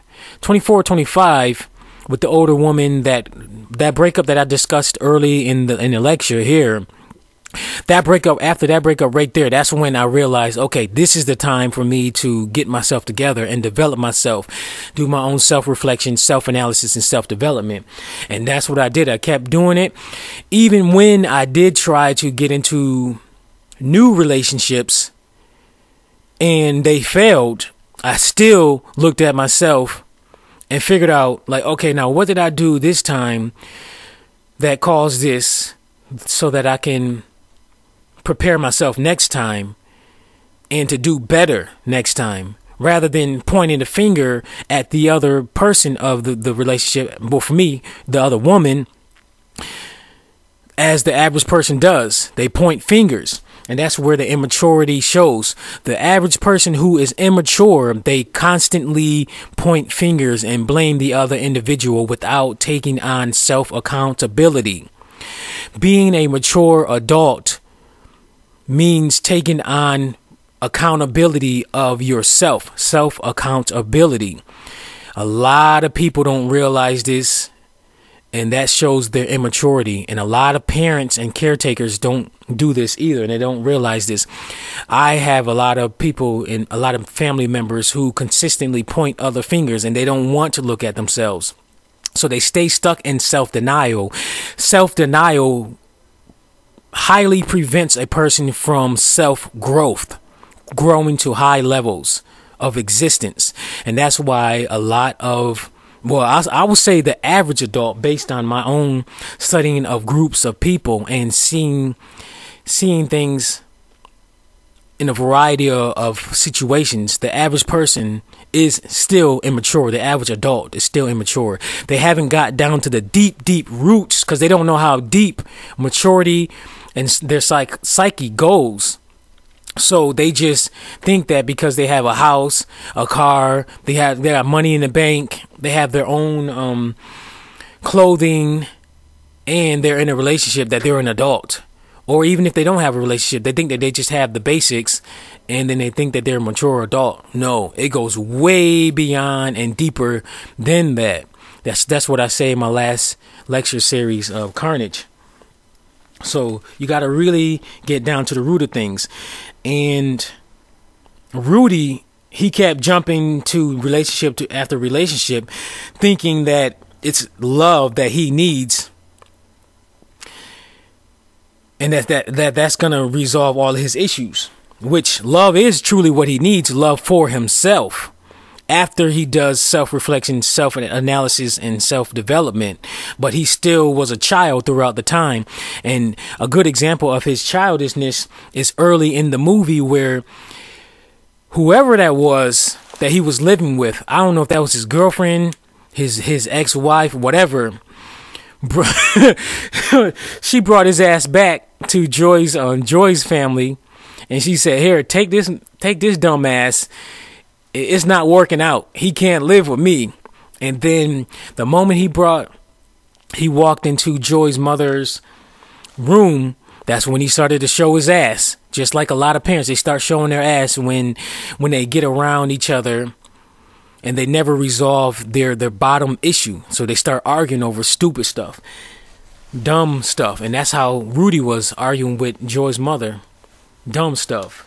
With the older woman, that breakup that I discussed early in the lecture here, after that breakup right there, that's when I realized, okay, this is the time for me to get myself together and develop myself, do my own self-reflection, self-analysis, and self-development. And that's what I did. I kept doing it. Even when I did try to get into new relationships and they failed, I still looked at myself and figured out, like, okay, now what did I do this time that caused this so that I can prepare myself next time and to do better next time, rather than pointing the finger at the other person of the relationship, well, for me, the other woman, as the average person does. They point fingers. And that's where the immaturity shows. The average person who is immature, they constantly point fingers and blame the other individual without taking on self-accountability. Being a mature adult means taking on accountability of yourself, self-accountability. A lot of people don't realize this, and that shows their immaturity. And a lot of parents and caretakers don't do this either, and they don't realize this. I have a lot of people and a lot of family members who consistently point other fingers, and they don't want to look at themselves. So they stay stuck in self-denial. Self-denial highly prevents a person from self-growth, growing to high levels of existence. And that's why a lot of, well, I would say the average adult, based on my own studying of groups of people and seeing things in a variety of situations, the average person is still immature. The average adult is still immature. They haven't got down to the deep, deep roots because they don't know how deep maturity and their psyche goes. So they just think that because they have a house, a car, they got money in the bank, they have their own clothing, and they're in a relationship, that they're an adult. Or even if they don't have a relationship, they think that they just have the basics, and then they think that they're a mature adult. No, it goes way beyond and deeper than that. That's what I say in my last lecture series of Carnage. So you got to really get down to the root of things. And Rudy, he kept jumping to relationship after relationship, thinking that it's love that he needs, and that's going to resolve all his issues, which love is truly what he needs, love for himself. After he does self-reflection, self-analysis, and self-development. But he still was a child throughout the time. And a good example of his childishness is early in the movie, where whoever that was that he was living with, I don't know if that was his girlfriend, his ex-wife, whatever, she brought his ass back to Joy's family, and she said, "Here, take this dumbass. It's not working out. He can't live with me." And then the moment he walked into Joy's mother's room, that's when he started to show his ass. Just like a lot of parents, they start showing their ass when they get around each other, and they never resolve their bottom issue. So they start arguing over stupid stuff, dumb stuff. And that's how Rudy was arguing with Joy's mother. Dumb stuff.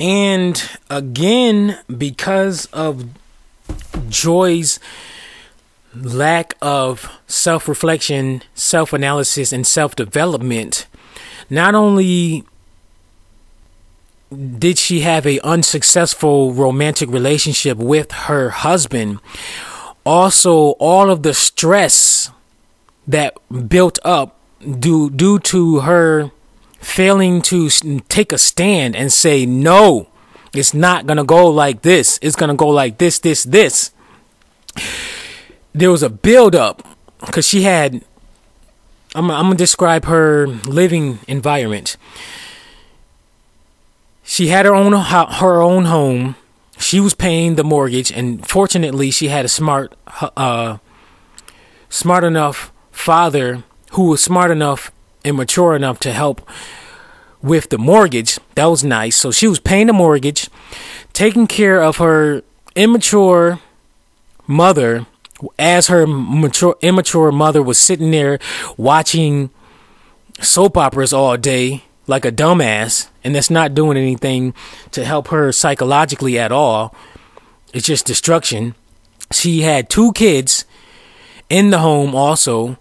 And again, because of Joy's lack of self-reflection, self-analysis, and self-development, not only did she have an unsuccessful romantic relationship with her husband, also all of the stress that built up due to her failing to take a stand and say, "No, it's not going to go like this. It's going to go like this, this, this." There was a buildup because she had, I'm going to describe her living environment. She had her own home. She was paying the mortgage, and fortunately, she had a smart enough father who was smart enough and mature enough to help with the mortgage. That was nice. So she was paying the mortgage, taking care of her immature mother as her immature mother was sitting there watching soap operas all day like a dumbass, and that's not doing anything to help her psychologically at all. It's just destruction. She had two kids in the home also.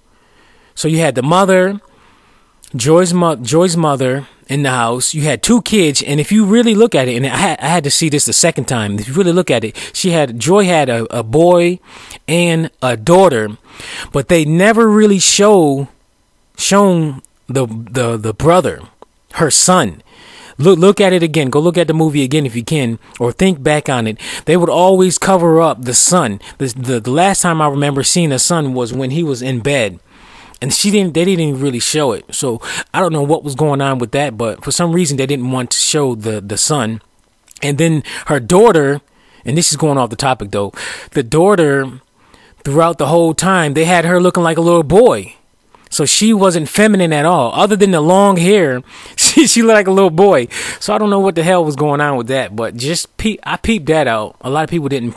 So you had the mother, Joy's mother in the house. You had two kids, and if you really look at it, and I had to see this the second time. If you really look at it, Joy had a boy and a daughter, but they never really shown the brother, her son. Look at it again. Go look at the movie again if you can, or think back on it. They would always cover up the son. The last time I remember seeing a son was when he was in bed, and they didn't really show it. So I don't know what was going on with that, but for some reason they didn't want to show the son. And then her daughter, and this is going off the topic though, the daughter throughout the whole time, they had her looking like a little boy. So she wasn't feminine at all. Other than the long hair, she looked like a little boy. So I don't know what the hell was going on with that. But I peeped that out. A lot of people didn't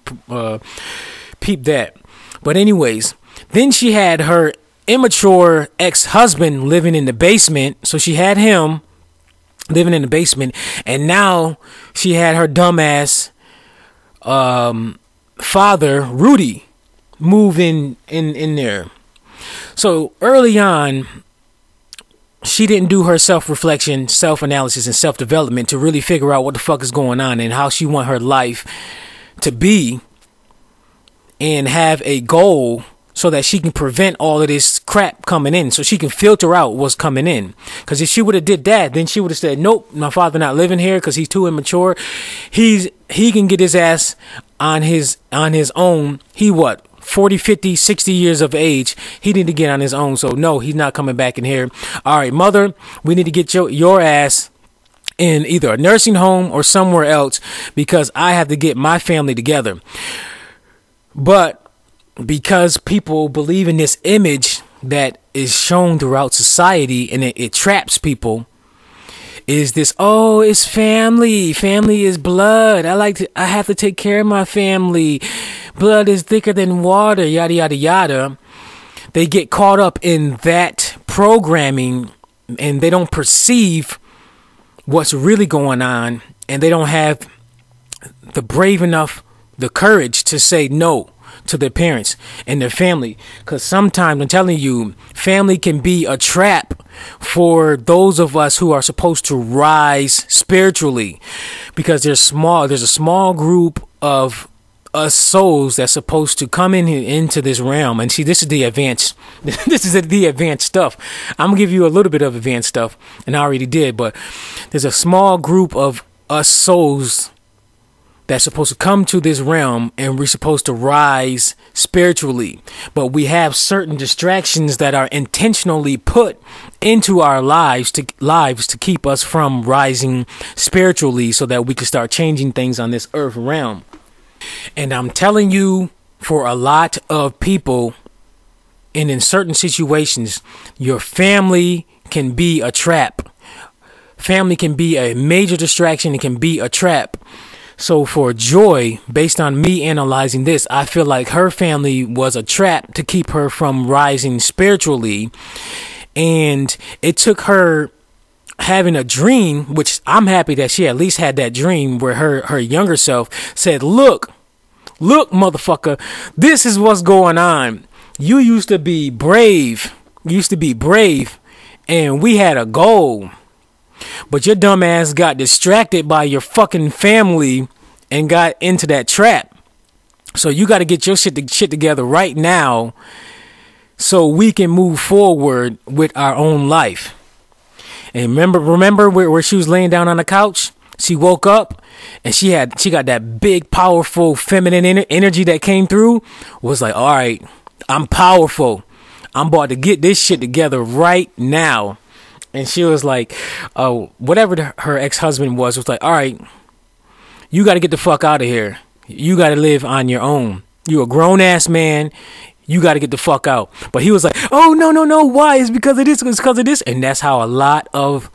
peep that. But anyways, then she had her immature ex-husband living in the basement. So she had him living in the basement. And now she had her dumbass father, Rudy, move in there. So early on, she didn't do her self-reflection, self-analysis, and self-development to really figure out what the fuck is going on and how she want her life to be, and have a goal so that she can prevent all of this crap coming in, so she can filter out what's coming in. Because if she would have did that, then she would have said, "Nope, my father not living here because he's too immature. He can get his ass on his own. He what? 40, 50, 60 years of age. He need to get on his own. So no, he's not coming back in here. All right, mother, we need to get your ass in either a nursing home or somewhere else because I have to get my family together." But because people believe in this image that is shown throughout society, and it traps people, is this, "Oh, it's family. Family is blood. I have to take care of my family. Blood is thicker than water," yada, yada, yada. They get caught up in that programming, and they don't perceive what's really going on, and they don't have the courage to say no to their parents and their family. Because sometimes, I'm telling you, family can be a trap for those of us who are supposed to rise spiritually, because there's a small group of us souls that's supposed to come into this realm. And see, this is the advanced stuff. I'm gonna give you a little bit of advanced stuff, and I already did, but there's a small group of us souls that's supposed to come to this realm, and we're supposed to rise spiritually. But we have certain distractions that are intentionally put into our lives to keep us from rising spiritually, so that we can start changing things on this earth realm. And I'm telling you, for a lot of people, and in certain situations, your family can be a trap. Family can be a major distraction. It can be a trap. So for Joy, based on me analyzing this, I feel like her family was a trap to keep her from rising spiritually. And it took her having a dream, which I'm happy that she at least had that dream, where her younger self said, look, motherfucker, this is what's going on. You used to be brave. And we had a goal. But your dumb ass got distracted by your fucking family and got into that trap. So you got to get your shit together right now, so we can move forward with our own life. And remember where she was laying down on the couch? She woke up and she got that big, powerful, feminine energy that came through. Was like, all right, I'm powerful. I'm about to get this shit together right now. And she was like, whatever her ex-husband was like, all right, you got to get the fuck out of here. You got to live on your own. You a grown-ass man. You got to get the fuck out. But he was like, oh, no. Why? It's because of this. It's because of this. And that's how a lot of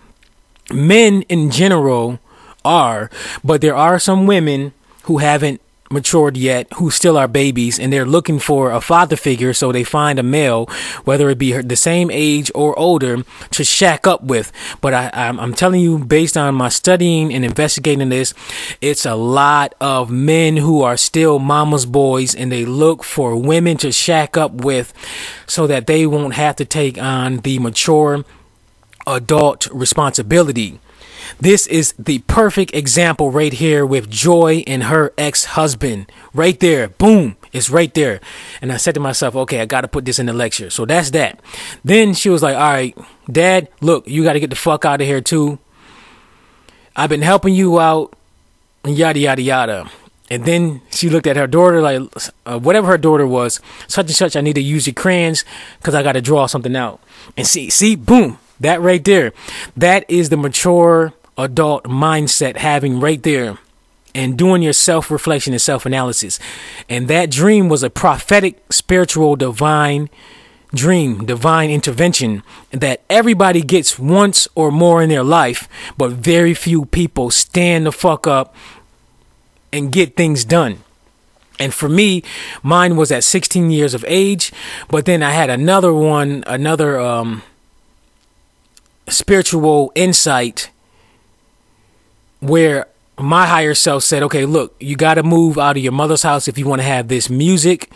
men in general are. But there are some women who haven't matured yet, who still are babies, and they're looking for a father figure, so they find a male, whether it be the same age or older, to shack up with. But I'm telling you, based on my studying and investigating this, it's a lot of men who are still mama's boys, and they look for women to shack up with so that they won't have to take on the mature adult responsibility. This is the perfect example right here with Joy and her ex-husband. Right there. Boom. It's right there. And I said to myself, okay, I got to put this in the lecture. So that's that. Then she was like, all right, Dad, look, you got to get the fuck out of here too. I've been helping you out. Yada, yada, yada. And then she looked at her daughter like, whatever her daughter was, such and such, I need to use your crayons because I got to draw something out. And see, boom. That right there. That is the mature adult mindset having right there, and doing your self-reflection and self-analysis. And that dream was a prophetic, spiritual, divine dream, divine intervention that everybody gets once or more in their life. But very few people stand the fuck up and get things done. And for me, mine was at 16 years of age. But then I had another spiritual insight where my higher self said, okay, look, you got to move out of your mother's house if you want to have this music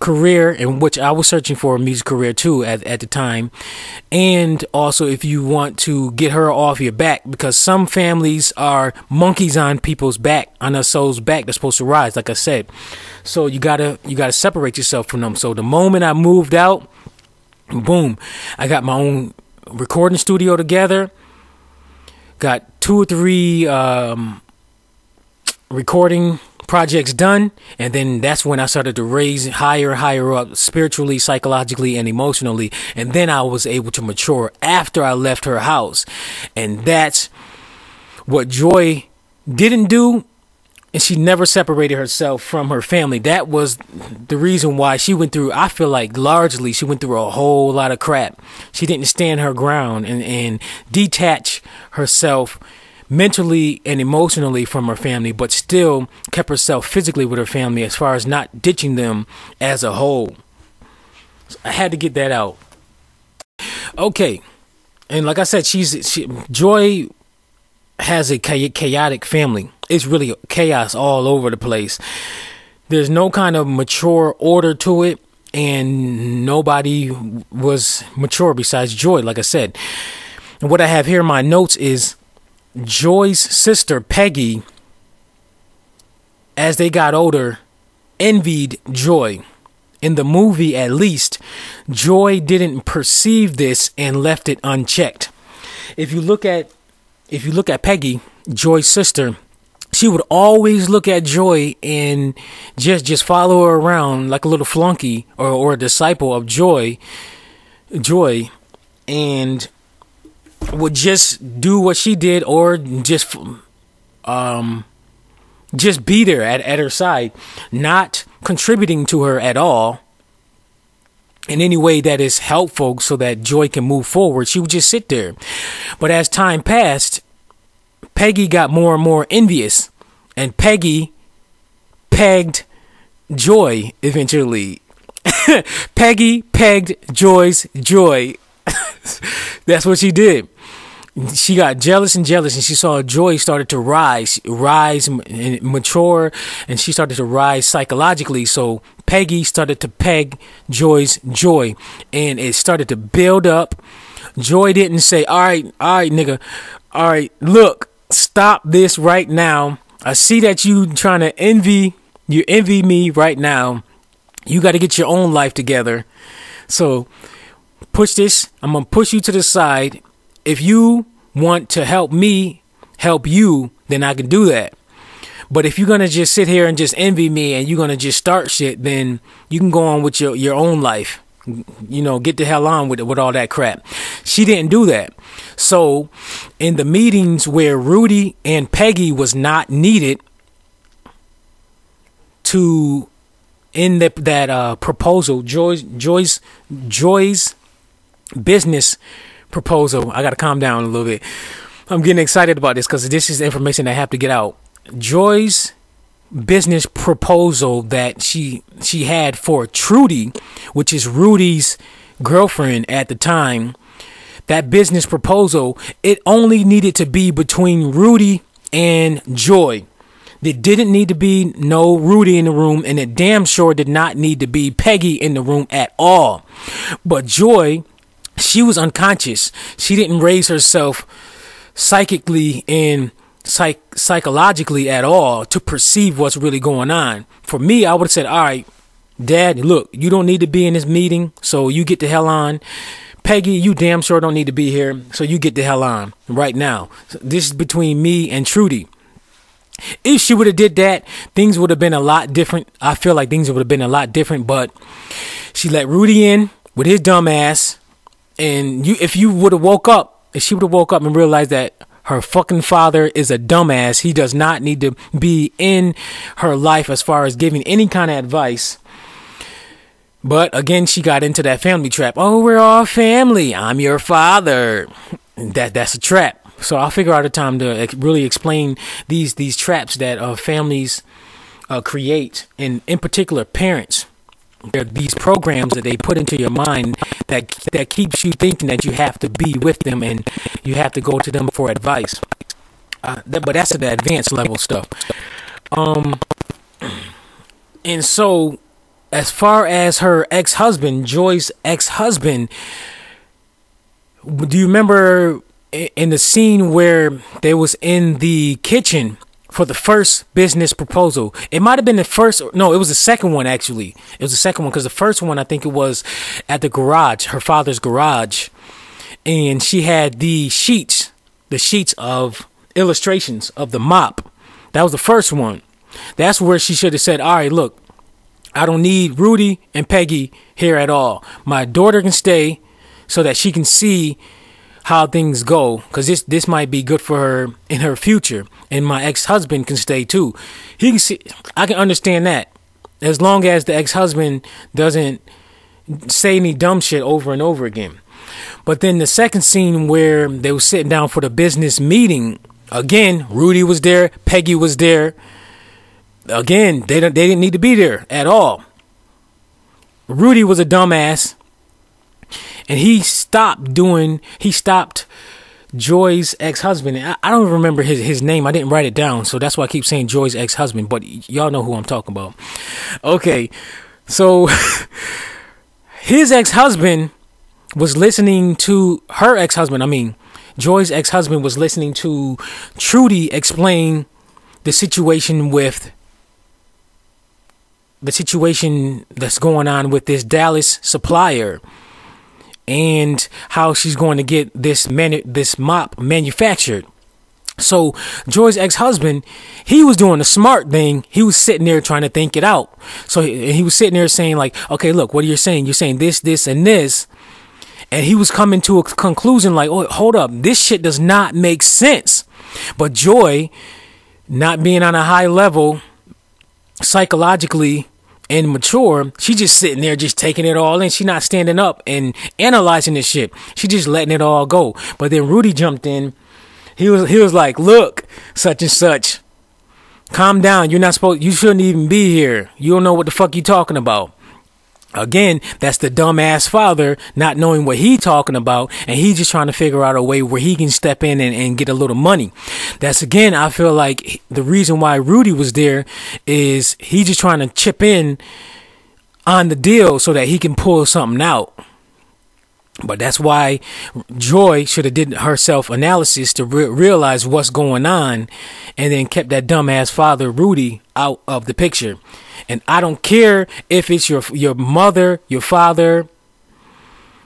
career, in which I was searching for a music career too at the time. And also if you want to get her off your back, because some families are monkeys on people's back, on a soul's back that's supposed to rise, like I said. So you got to separate yourself from them. So the moment I moved out, boom, I got my own recording studio together, got 2 or 3 recording projects done, and then that's when I started to raise higher up spiritually, psychologically, and emotionally. And then I was able to mature after I left her house. And that's what Joy didn't do, and she never separated herself from her family. That was the reason why she went through, I feel like largely she went through a whole lot of crap. She didn't stand her ground and detach herself mentally and emotionally from her family, but still kept herself physically with her family, as far as not ditching them as a whole. So I had to get that out. Okay. And like I said, Joy has a chaotic family. It's really chaos all over the place. There's no kind of mature order to it, and nobody was mature besides Joy, like I said. And what I have here in my notes is Joy's sister, Peggy, as they got older, envied Joy. In the movie, at least, Joy didn't perceive this and left it unchecked. If you look at Peggy, Joy's sister, she would always look at Joy and just follow her around like a little flunky or a disciple of Joy, and would just do what she did or just be there at her side, not contributing to her at all in any way that is helpful so that Joy can move forward. She would just sit there. But as time passed, Peggy got more and more envious, and Peggy pegged Joy eventually. Peggy pegged Joy's Joy. That's what she did. She got jealous, and she saw Joy started to rise and mature, and she started to rise psychologically. So Peggy started to peg Joy's Joy, and it started to build up. Joy didn't say, all right, nigga, all right, look, stop this right now. I see that you trying to envy me right now. You got to get your own life together. So push this. I'm going to push you to the side. If you want to help me help you, then I can do that. But if you're going to just sit here and just envy me and you're going to just start shit, then you can go on with your own life. You know, get the hell on with all that crap. She didn't do that. So in the meetings where Rudy and Peggy was not needed to end that proposal, Joy's business proposal. I got to calm down a little bit. I'm getting excited about this because this is information I have to get out. Joy's business proposal that she had for Trudy, which is Rudy's girlfriend at the time. That business proposal, it only needed to be between Rudy and Joy. There didn't need to be no Rudy in the room, and it damn sure did not need to be Peggy in the room at all. But Joy, she was unconscious. She didn't raise herself psychically and psychologically at all to perceive what's really going on. For me, I would have said, all right, Dad, look, you don't need to be in this meeting, so you get the hell on. Peggy, you damn sure don't need to be here, so you get the hell on right now. So this is between me and Trudy. If she would have did that, things would have been a lot different. I feel like things would have been a lot different, but she let Rudy in with his dumb ass. And she would have woke up and realized that her fucking father is a dumbass. He does not need to be in her life as far as giving any kind of advice. But again, she got into that family trap. Oh, we're all family. I'm your father. That's a trap. So I'll figure out a time to really explain these traps that families create, and in particular parents. There are these programs that they put into your mind that keeps you thinking that you have to be with them and you have to go to them for advice. But that's the advanced level stuff. And so as far as her ex-husband, Joy's ex-husband, do you remember in the scene where they was in the kitchen for the first business proposal? It might have been the first. No, it was the second one, actually. It was the second one, because the first one, I think it was at the garage, her father's garage. And she had the sheets of illustrations of the mop. That was the first one. That's where she should have said, all right, look, I don't need Rudy and Peggy here at all. My daughter can stay so that she can see how things go, because this might be good for her in her future. And my ex-husband can stay too. He can see. I can understand that, as long as the ex-husband doesn't say any dumb shit over and over again. But then the second scene where they were sitting down for the business meeting, again, Rudy was there, Peggy was there. Again, they didn't need to be there at all. Rudy was a dumbass. And he stopped Joy's ex-husband. I don't remember his name. I didn't write it down. So that's why I keep saying Joy's ex-husband. But y'all know who I'm talking about. Okay. So his ex-husband was listening to her ex-husband. I mean, Joy's ex-husband was listening to Trudy explain the situation with the situation that's going on with this Dallas supplier, and how she's going to get this mop manufactured. So Joy's ex-husband, he was doing the smart thing. He was sitting there trying to think it out. So he was sitting there saying like, okay, look, what are you saying? You're saying this, this, and this. And he was coming to a conclusion like, oh, hold up, this shit does not make sense. But Joy, not being on a high level psychologically and mature, she just sitting there just taking it all in. She not standing up and analyzing this shit. She just letting it all go. But then Rudy jumped in. He was like, look, such and such, calm down. You're not supposed, you shouldn't even be here. You don't know what the fuck you talking about. Again, that's the dumbass father not knowing what he talking about, and he just trying to figure out a way where he can step in and get a little money. That's, again, I feel like the reason why Rudy was there is he just trying to chip in on the deal so that he can pull something out. But that's why Joy should have did her self-analysis to realize what's going on, and then kept that dumbass father, Rudy, out of the picture. And I don't care if it's your mother, your father,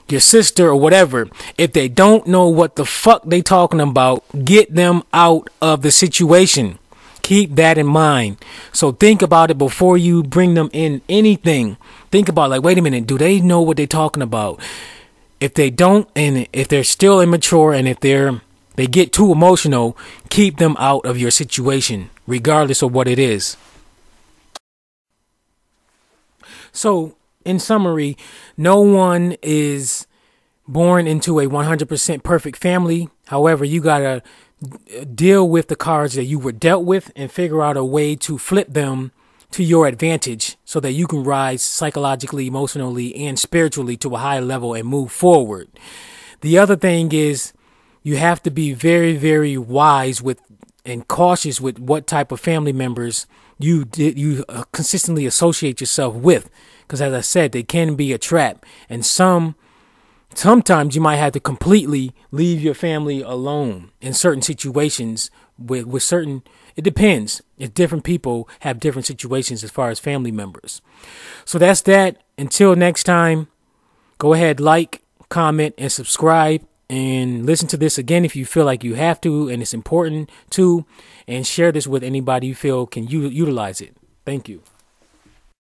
your sister, or whatever. If they don't know what the fuck they talking about, get them out of the situation. Keep that in mind. So think about it before you bring them in anything. Think about like, wait a minute, do they know what they talking about? If they don't, and if they're still immature, and if they get too emotional, keep them out of your situation, regardless of what it is. So, in summary, no one is born into a 100% perfect family. However, you gotta deal with the cards that you were dealt with and figure out a way to flip them to your advantage so that you can rise psychologically, emotionally, and spiritually to a high level and move forward. The other thing is you have to be very, very wise with and cautious with what type of family members you consistently associate yourself with, because as I said, they can be a trap, and sometimes you might have to completely leave your family alone in certain situations with certain. It depends. If different people have different situations as far as family members. So that's that. Until next time, go ahead, like, comment, and subscribe, and listen to this again if you feel like you have to and it's important to, and share this with anybody you feel can utilize it. Thank you.